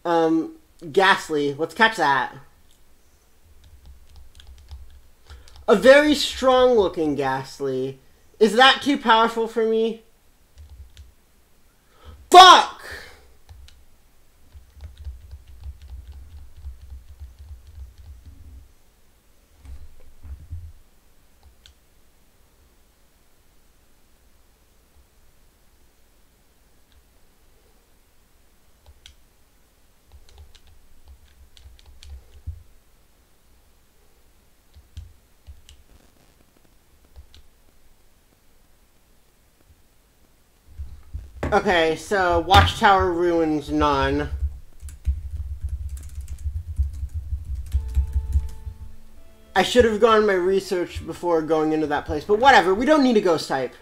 Um, Gastly. Let's catch that. A very strong-looking Gastly. Is that too powerful for me? Fuck! Okay, so Watchtower ruins none. I should have gone my research before going into that place, but whatever, we don't need a ghost type.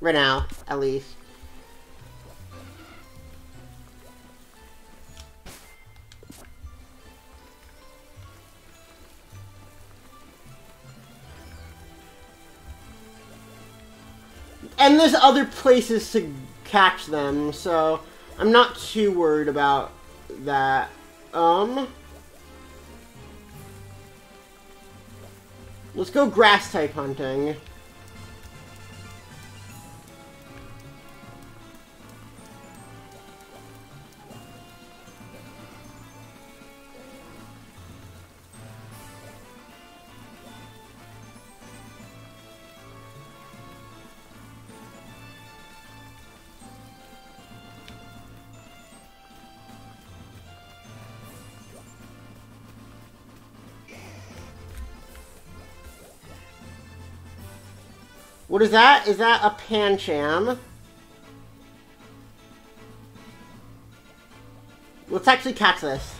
Right now, at least. And there's other places to catch them, so I'm not too worried about that. Um, let's go grass type hunting. What is that? Is that a Pancham? Let's actually catch this.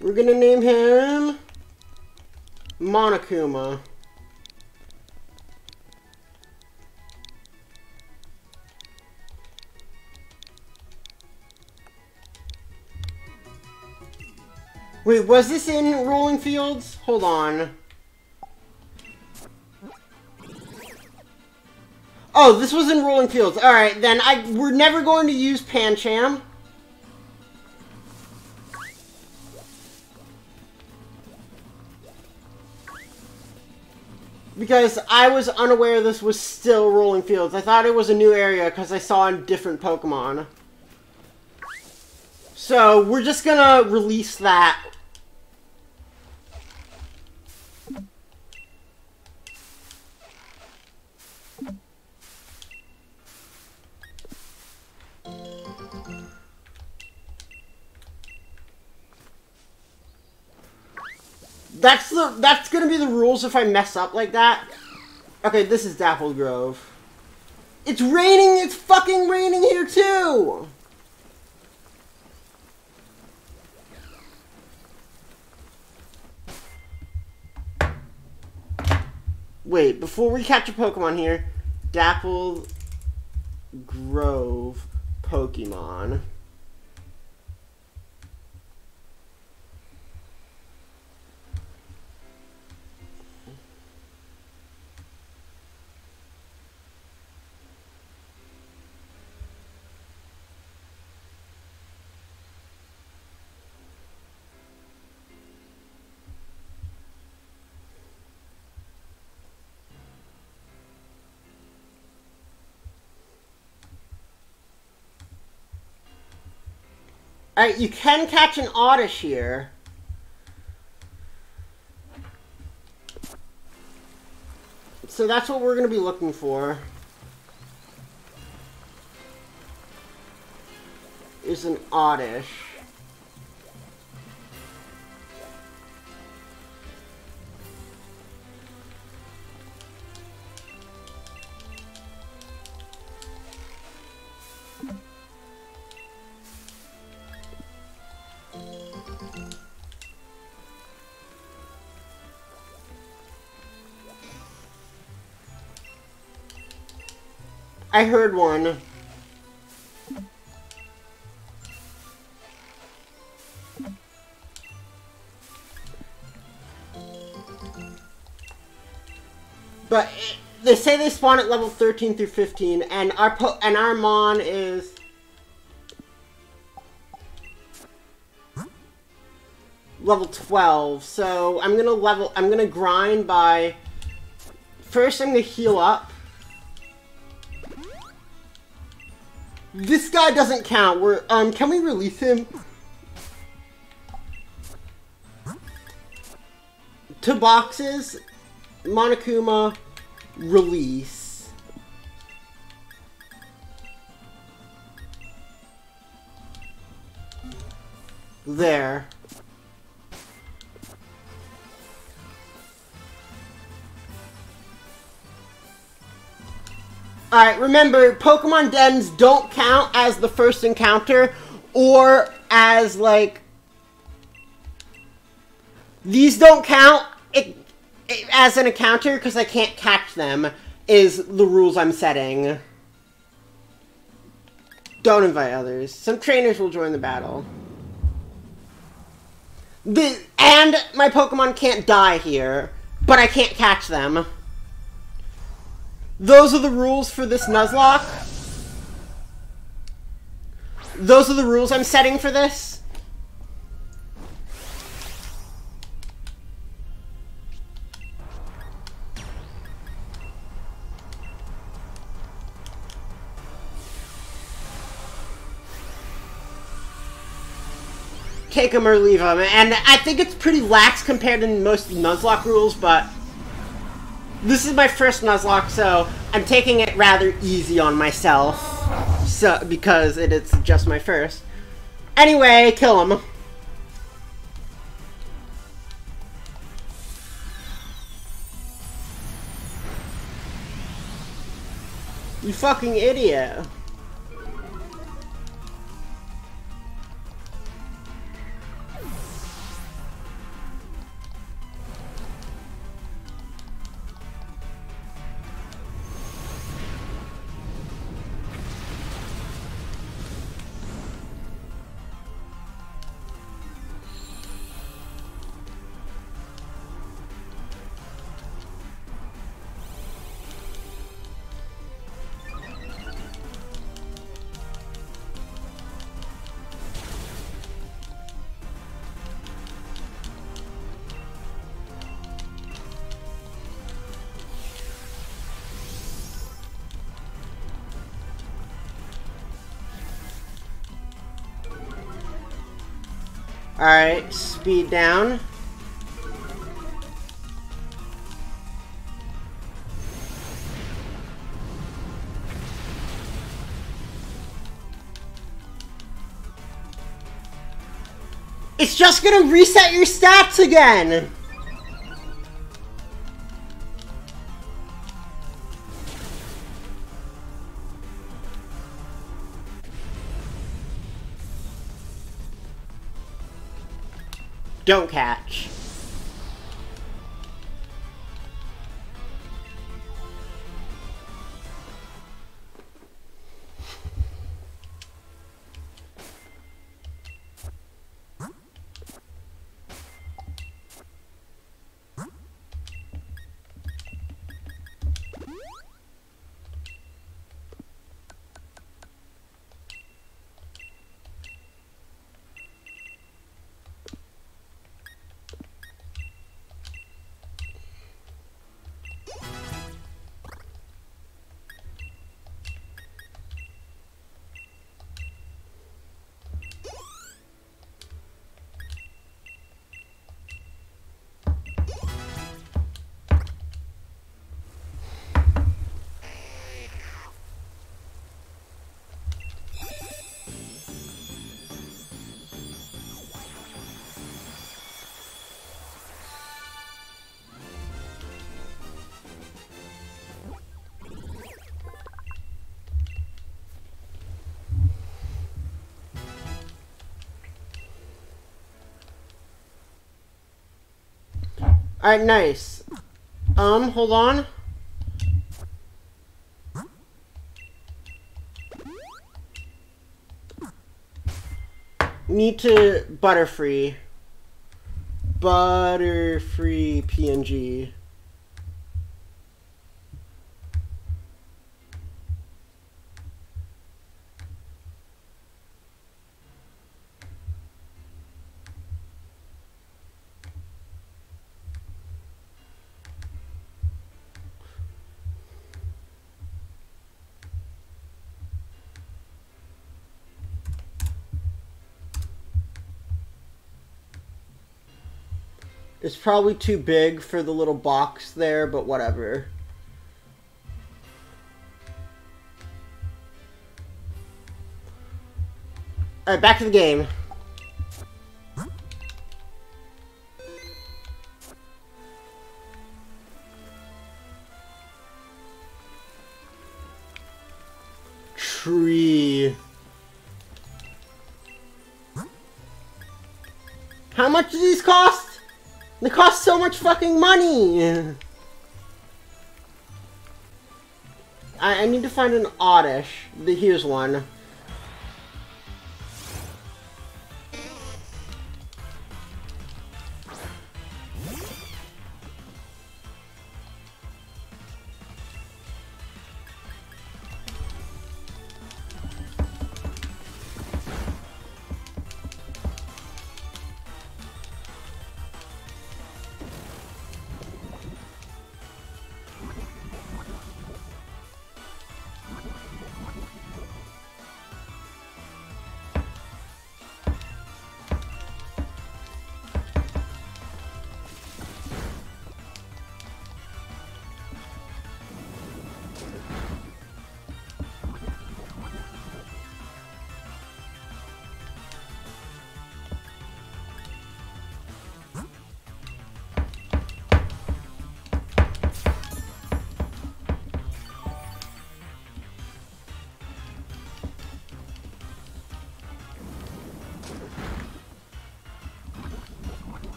We're gonna name him Monokuma. Wait, was this in Rolling Fields? Hold on. Oh, this was in Rolling Fields. All right, then I we're never going to use Pancham. Because I was unaware this was still Rolling Fields. I thought it was a new area because I saw a different Pokemon. So we're just gonna release that. That's the that's gonna be the rules if I mess up like that. Okay, this is Dapple Grove. It's raining. It's fucking raining here too. Wait, before we catch a Pokemon here, Dapple Grove Pokemon. Alright, you can catch an Oddish here. So that's what we're going to be looking for. Is an Oddish. I heard one. But it, they say they spawn at level thirteen through fifteen, and our po and our mon is level twelve. So I'm gonna level. I'm gonna grind by. First, I'm gonna heal up. This guy doesn't count. We're um can we release him? Two boxes, Monokuma, release. There. Alright, remember, Pokemon Dens don't count as the first encounter, or as, like... These don't count it, it, as an encounter, because I can't catch them, is the rules I'm setting. Don't invite others. Some trainers will join the battle. The, and my Pokemon can't die here, but I can't catch them. Those are the rules for this Nuzlocke. Those are the rules I'm setting for this. Take them or leave them. And I think it's pretty lax compared to most Nuzlocke rules, but... This is my first Nuzlocke, so I'm taking it rather easy on myself. So because it, it's just my first. Anyway, kill him. You fucking idiot. Alright, speed down. It's just gonna reset your stats again! Don't catch. Alright, nice. Um, hold on. Need to Butterfree. Butterfree P N G. It's probably too big for the little box there, but whatever. Alright, back to the game. Tree. How much do these cost? They cost so much fucking money! I, I need to find an Oddish. Here's one.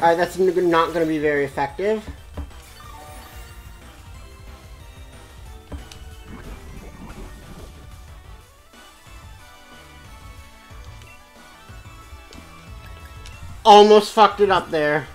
Alright, that's not going to be very effective. Almost fucked it up there.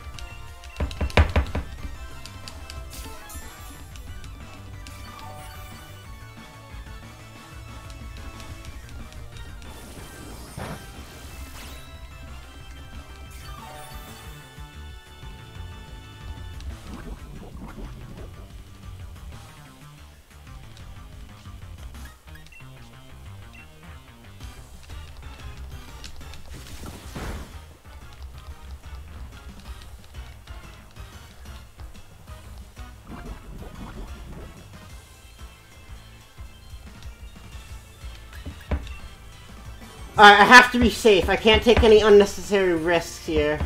Alright, I have to be safe. I can't take any unnecessary risks here.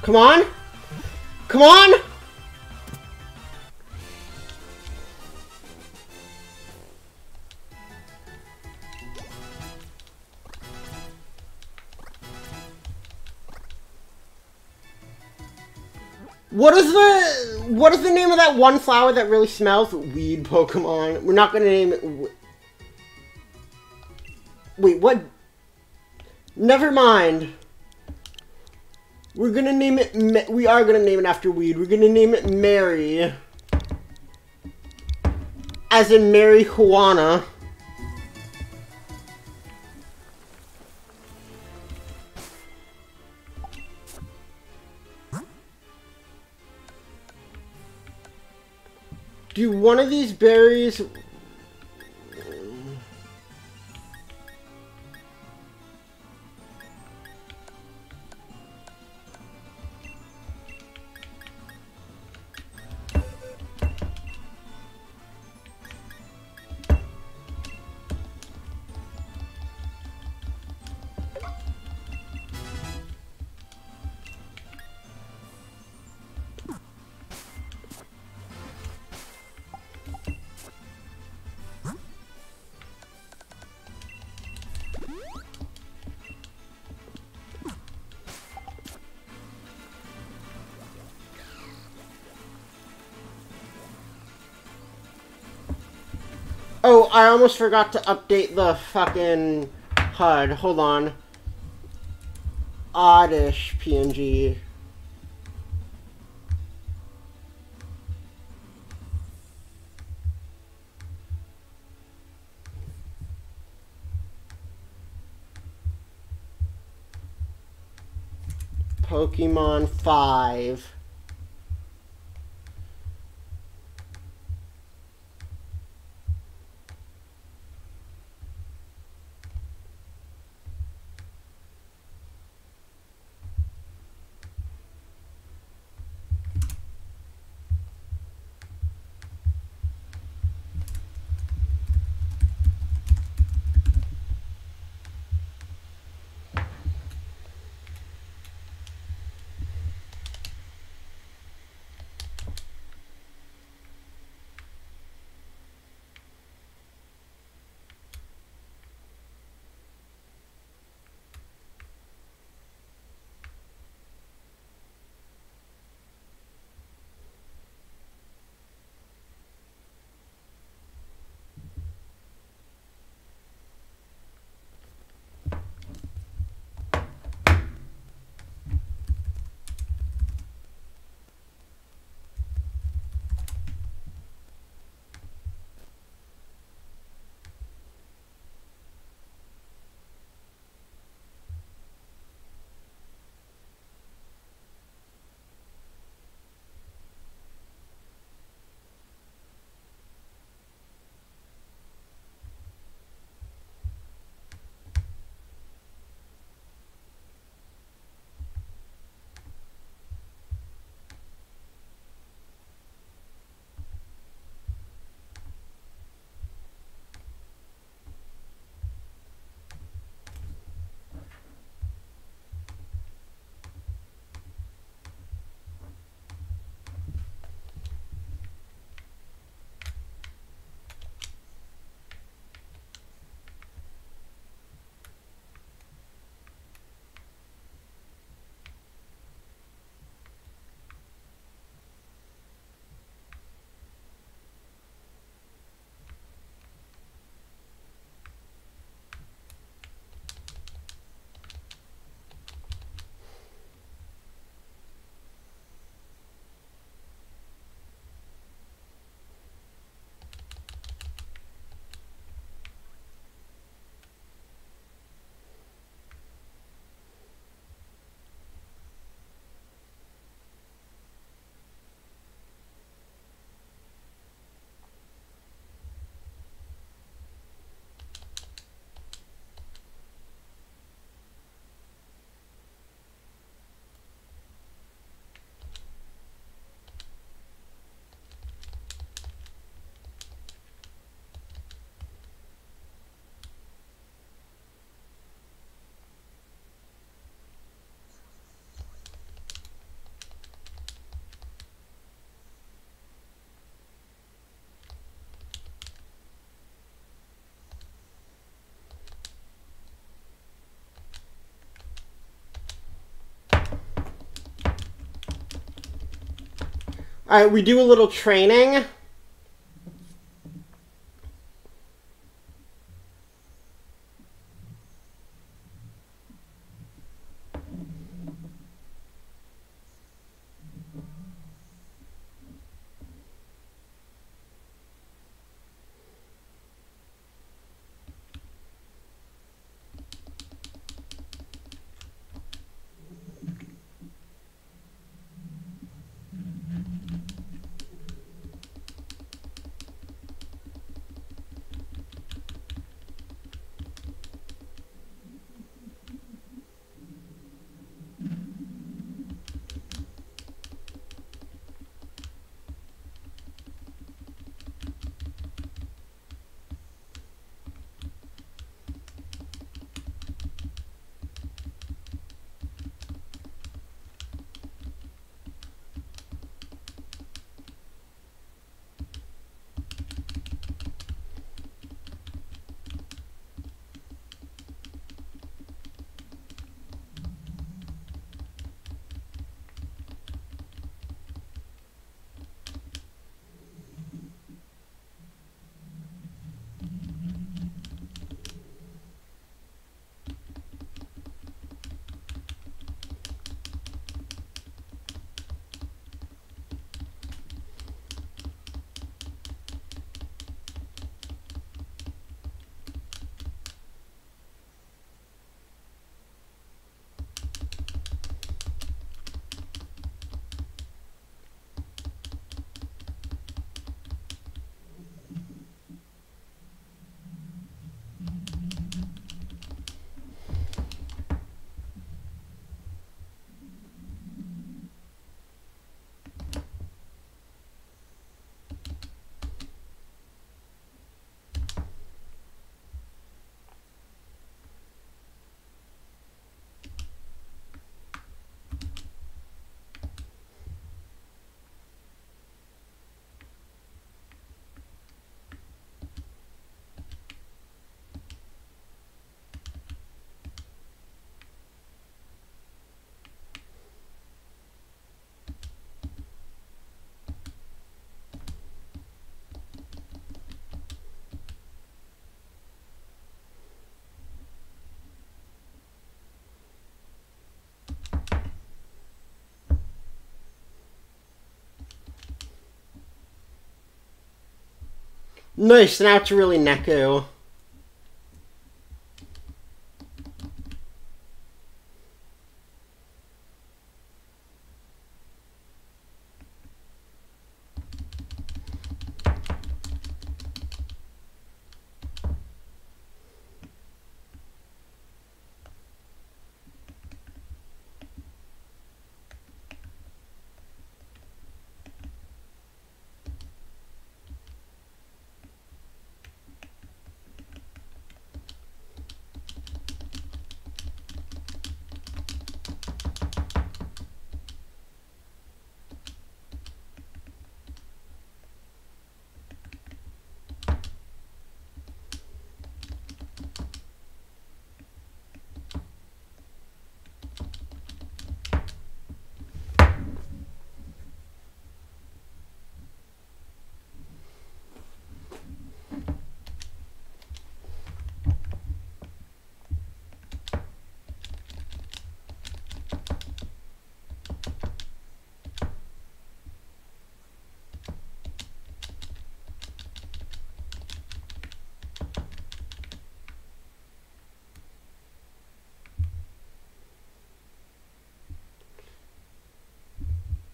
Come on! Come on! What is the... What is the name of that one flower that really smells? Weed Pokemon. We're not gonna name it... Wait, what? Never mind. We're gonna name it, we are gonna name it after weed. We're gonna name it Mary. As in marijuana. Do one of these berries... Oh, I almost forgot to update the fucking H U D. Hold on. Oddish P N G. Pokemon five. Alright, we do a little training. Nice, now it's really Neku.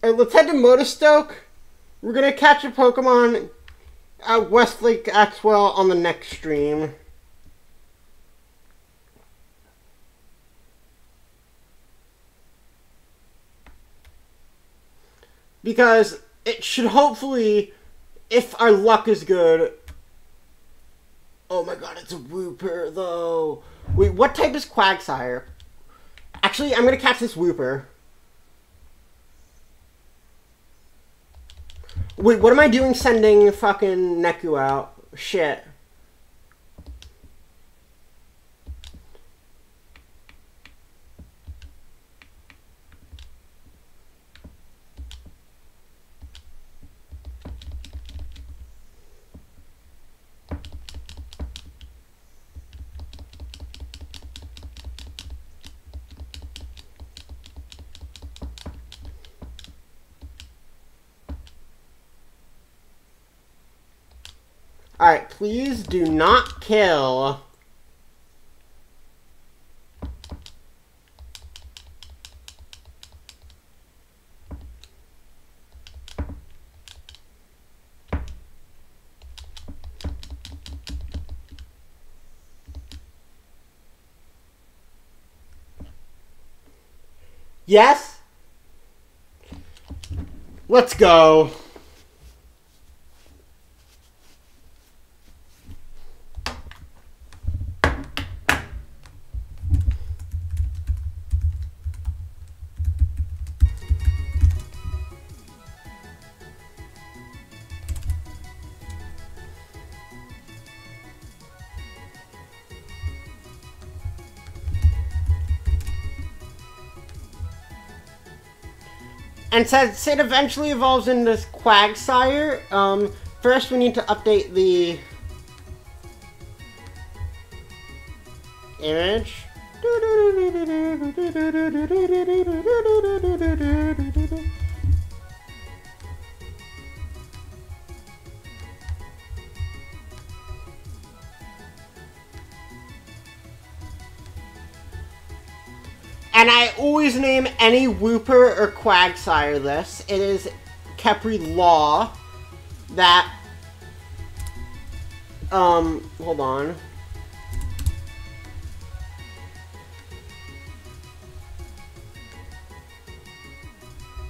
Alright, let's head to Motostoke. We're going to catch a Pokemon at Westlake Axwell on the next stream. Because it should hopefully, if our luck is good... Oh my god, it's a Wooper though. Wait, what type is Quagsire? Actually, I'm going to catch this Wooper. Wait, what am I doing sending fucking Neku out? Shit. Alright, please do not kill. Yes? Let's go. And since it eventually evolves into Quagsire, um, first we need to update the image. And I always name any Wooper or Quagsire this. It is Capri law that, um, hold on.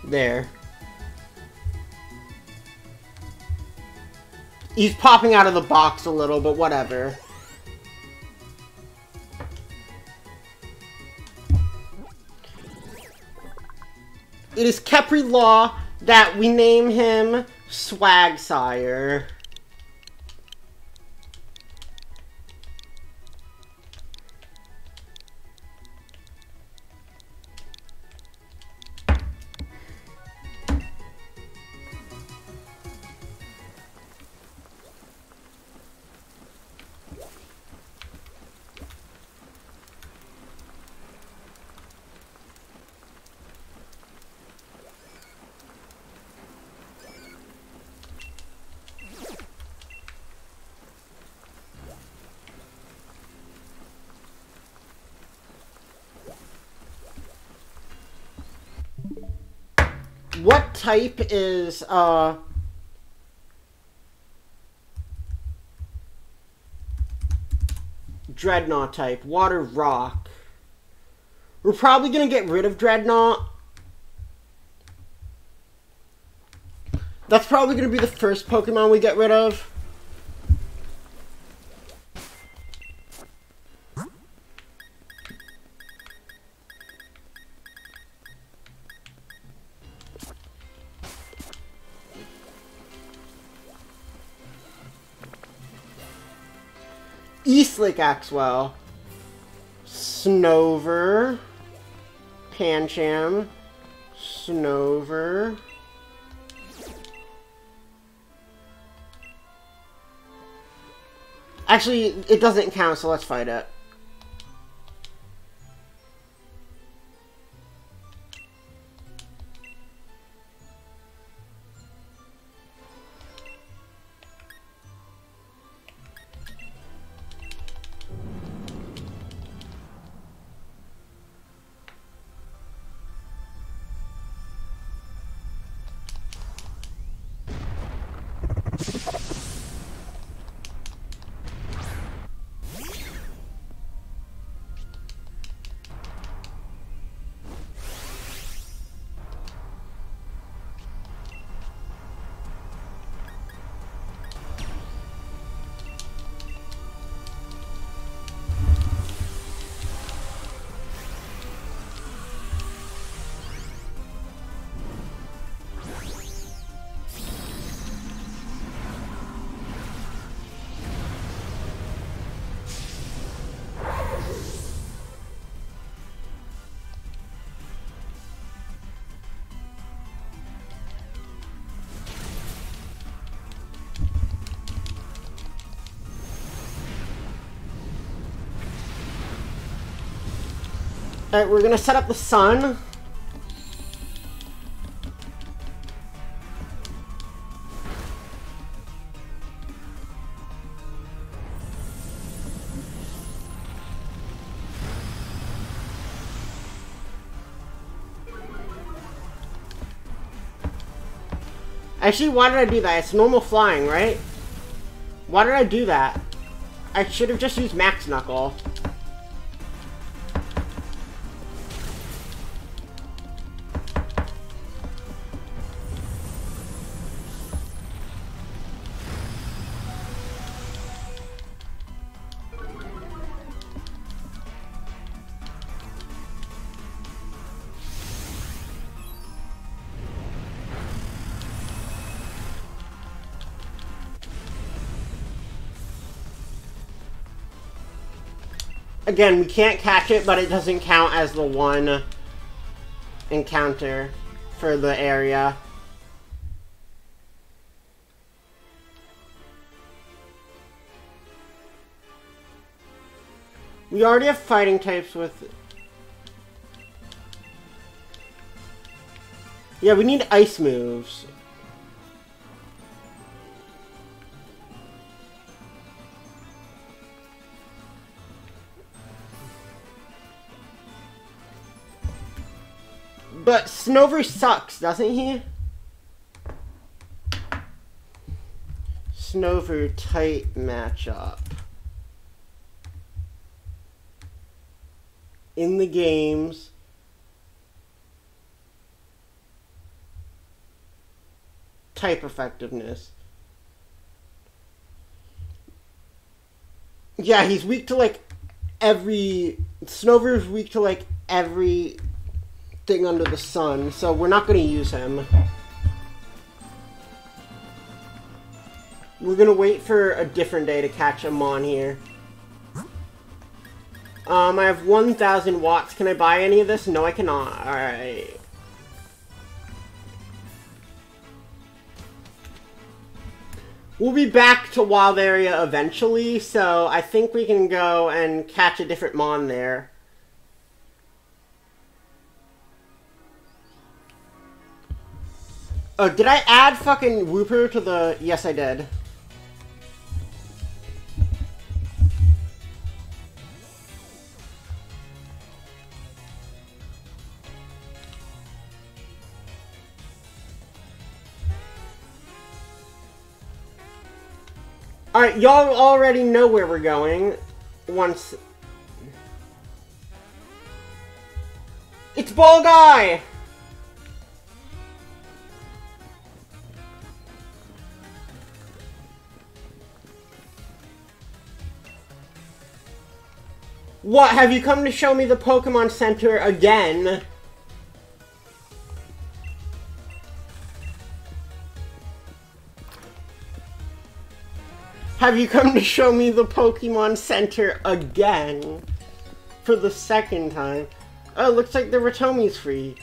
There. He's popping out of the box a little, but whatever. It is Capri law that we name him Swagsire. what type is, uh... Dreadnought type? Water, rock. We're probably going to get rid of Dreadnought. That's probably going to be the first Pokemon we get rid of. Eastlake Axwell, Snover, Pancham, Snover, actually it doesn't count, so let's fight it. Alright, we're gonna set up the sun. Actually, why did I do that? It's normal flying, right? Why did I do that? I should have just used Max Knuckle. Again, we can't catch it, but it doesn't count as the one encounter for the area. We already have fighting types with... Yeah, we need ice moves. But Snover sucks, doesn't he? Snover type matchup. In the games. Type effectiveness. Yeah, he's weak to like every... Snover's weak to like every... thing under the sun, so we're not going to use him. We're going to wait for a different day to catch him on here. Um, I have one thousand watts. Can I buy any of this? No, I cannot. Alright. We'll be back to Wild Area eventually, so I think we can go and catch a different Mon there. Oh, did I add fucking Wooper to the... Yes, I did. Alright, y'all already know where we're going. Once... It's Bald Eye! What, have you come to show me the Pokemon Center again? Have you come to show me the Pokemon Center again? For the second time. Oh, looks like the Rotomi's free.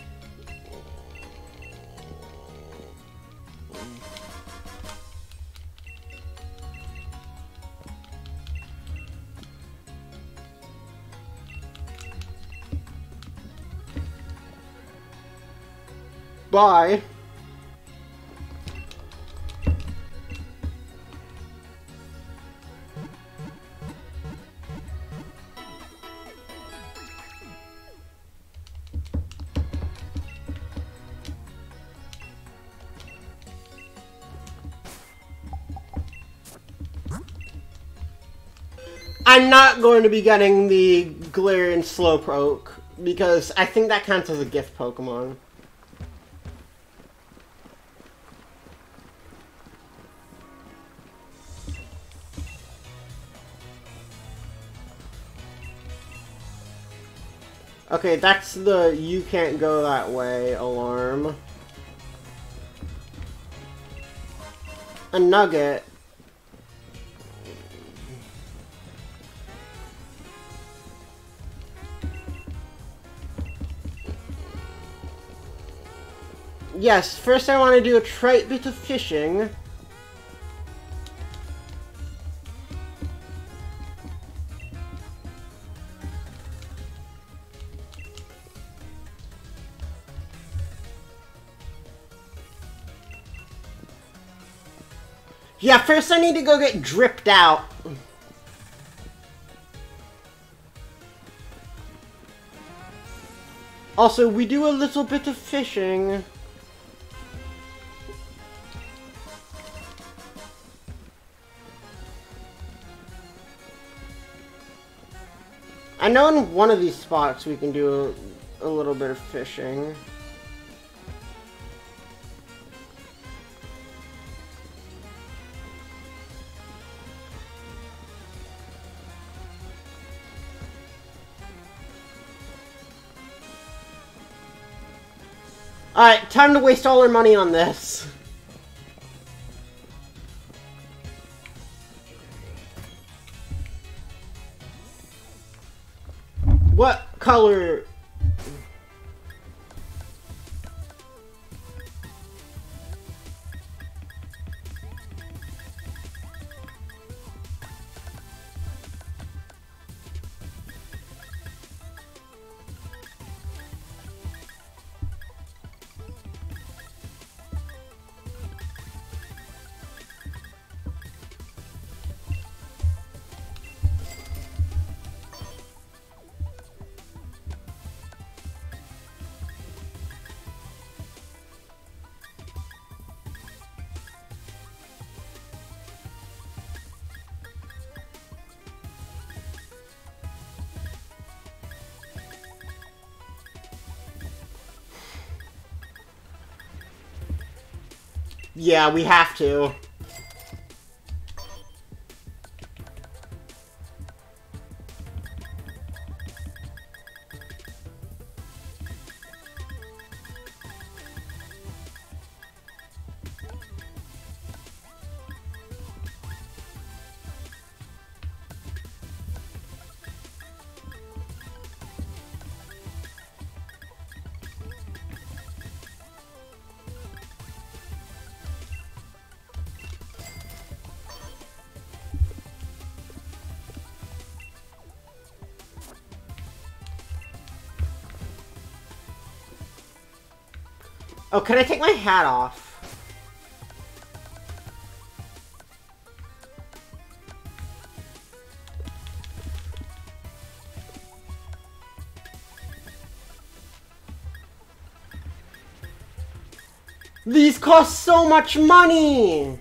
Bye. I'm not going to be getting the Galarian Slowpoke, because I think that counts as a gift Pokemon. Okay, that's the you can't go that way alarm. A nugget. Yes, first I want to do a trite bit of fishing. Yeah, first I need to go get dripped out. Also, we do a little bit of fishing. I know in one of these spots we can do a, a little bit of fishing. Alright, time to waste all our money on this. What color? Yeah, we have to. Oh, can I take my hat off? These cost so much money!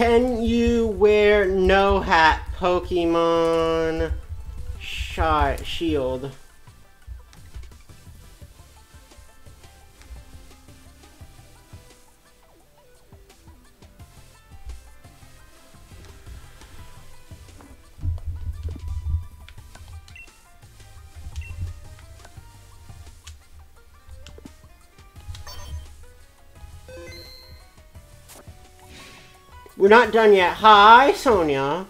Can you wear no hat Pokemon Shi- Shield? We're not done yet. Hi, Sonia.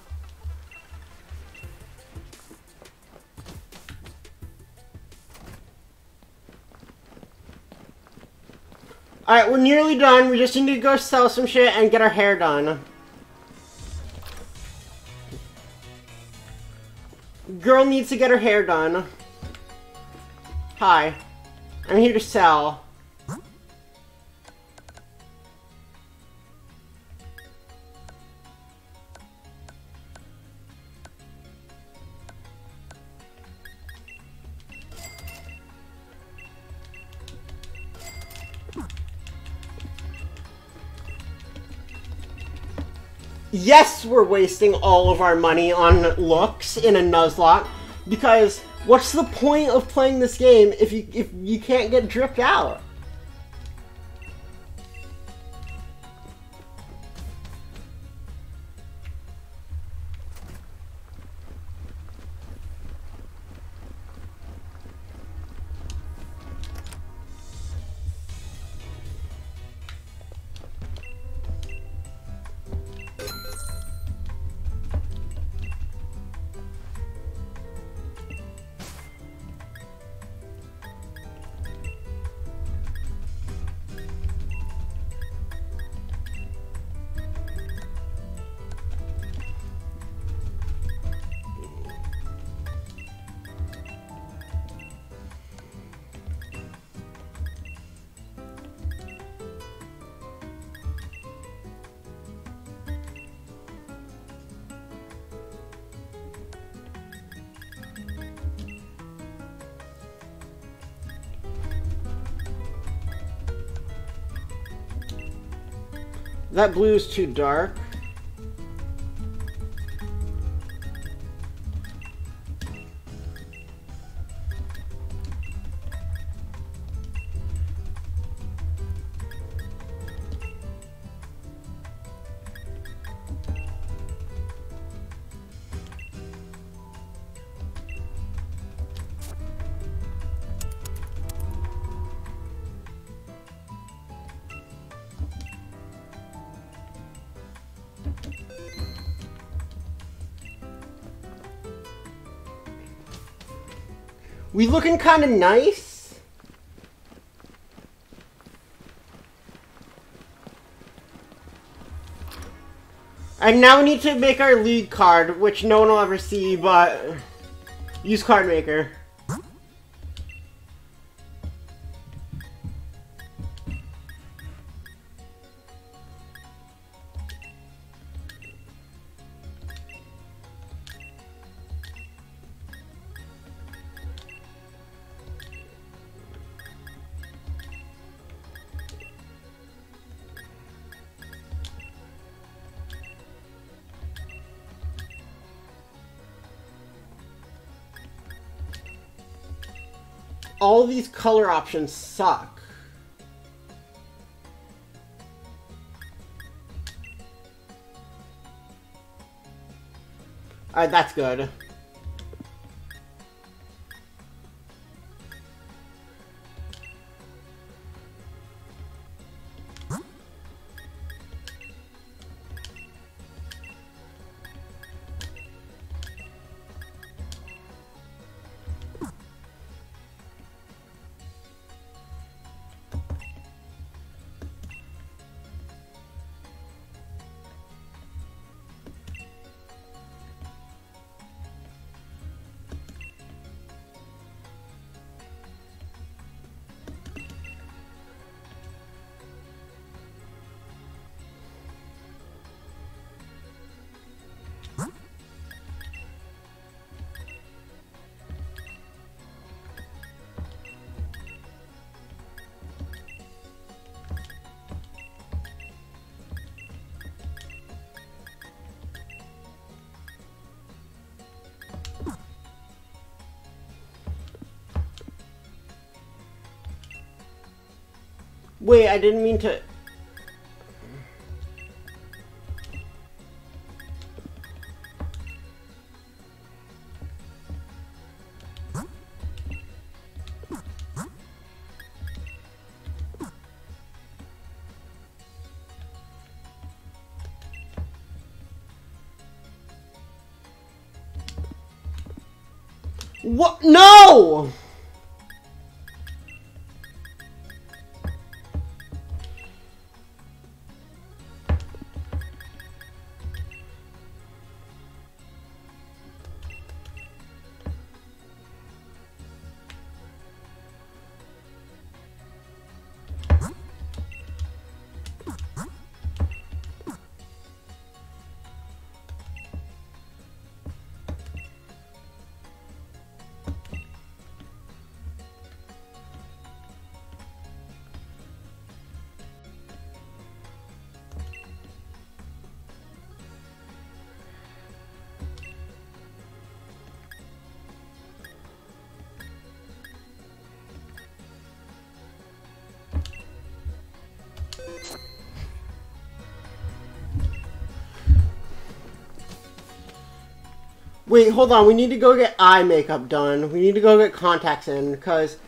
Alright, we're nearly done. We just need to go sell some shit and get our hair done. Girl needs to get her hair done. Hi. I'm here to sell. Yes, we're wasting all of our money on looks in a Nuzlocke, because what's the point of playing this game if you if you can't get dripped out? That blue is too dark. We looking kind of nice? And now we need to make our lead card, which no one will ever see, but use card maker. All these color options suck. Alright, that's good. Wait, I didn't mean to... What? No! Wait, hold on. We need to go get eye makeup done. We need to go get contacts in, because...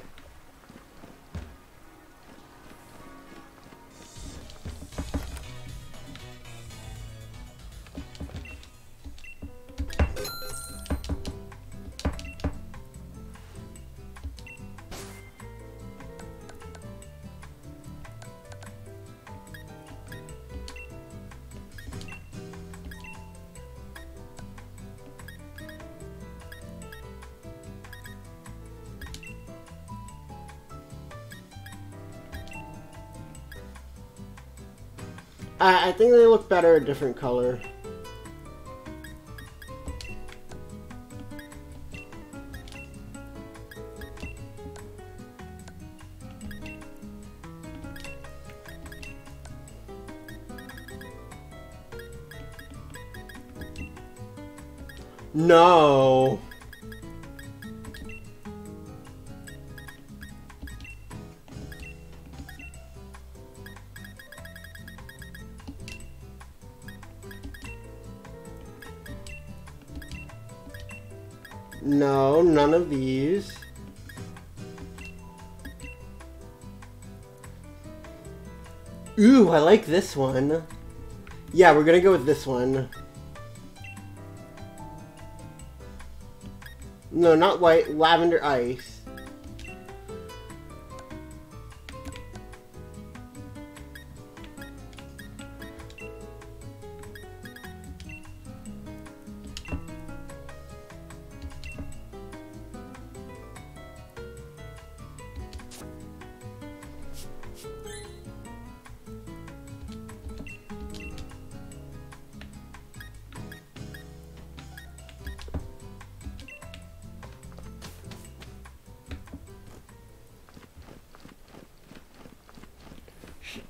I think they look better a different color. No. No, none of these. Ooh, I like this one. Yeah, we're gonna go with this one. No, not white. Lavender ice.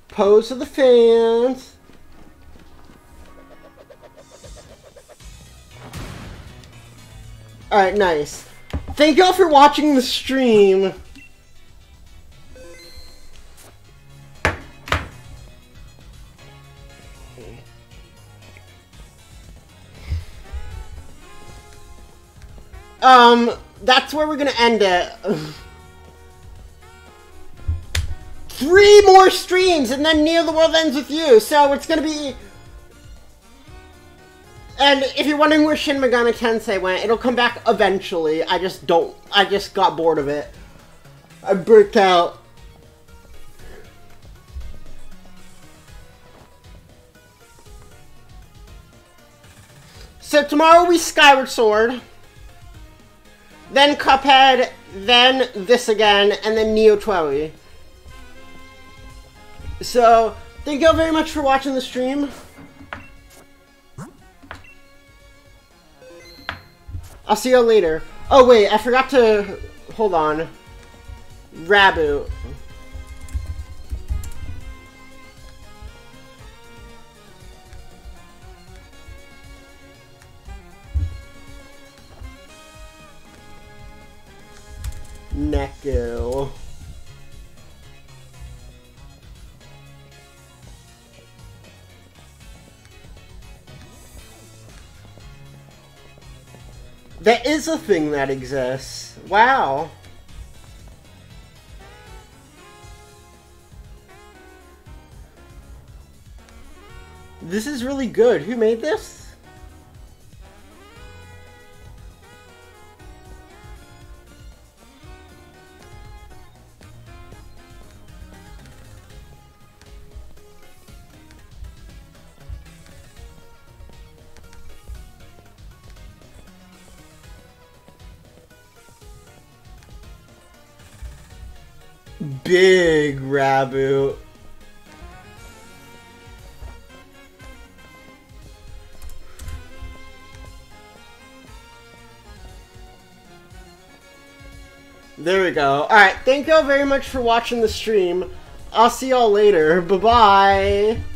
Pose for the fans. Alright, nice. Thank y'all for watching the stream. Um, that's where we're gonna end it. Three more streams, and then Near the World Ends With You. So it's going to be... And if you're wondering where Shin Megami Tensei went, it'll come back eventually. I just don't... I just got bored of it. I burnt out. So tomorrow we Skyward Sword. Then Cuphead. Then this again. And then Neo Twowie. So, thank you all very much for watching the stream. I'll see you all later. Oh, wait, I forgot to... Hold on. Rabu. Neku. There is a thing that exists. Wow. This is really good. Who made this? Big Rabu. There we go. Alright, thank y'all very much for watching the stream. I'll see y'all later. Bye-bye!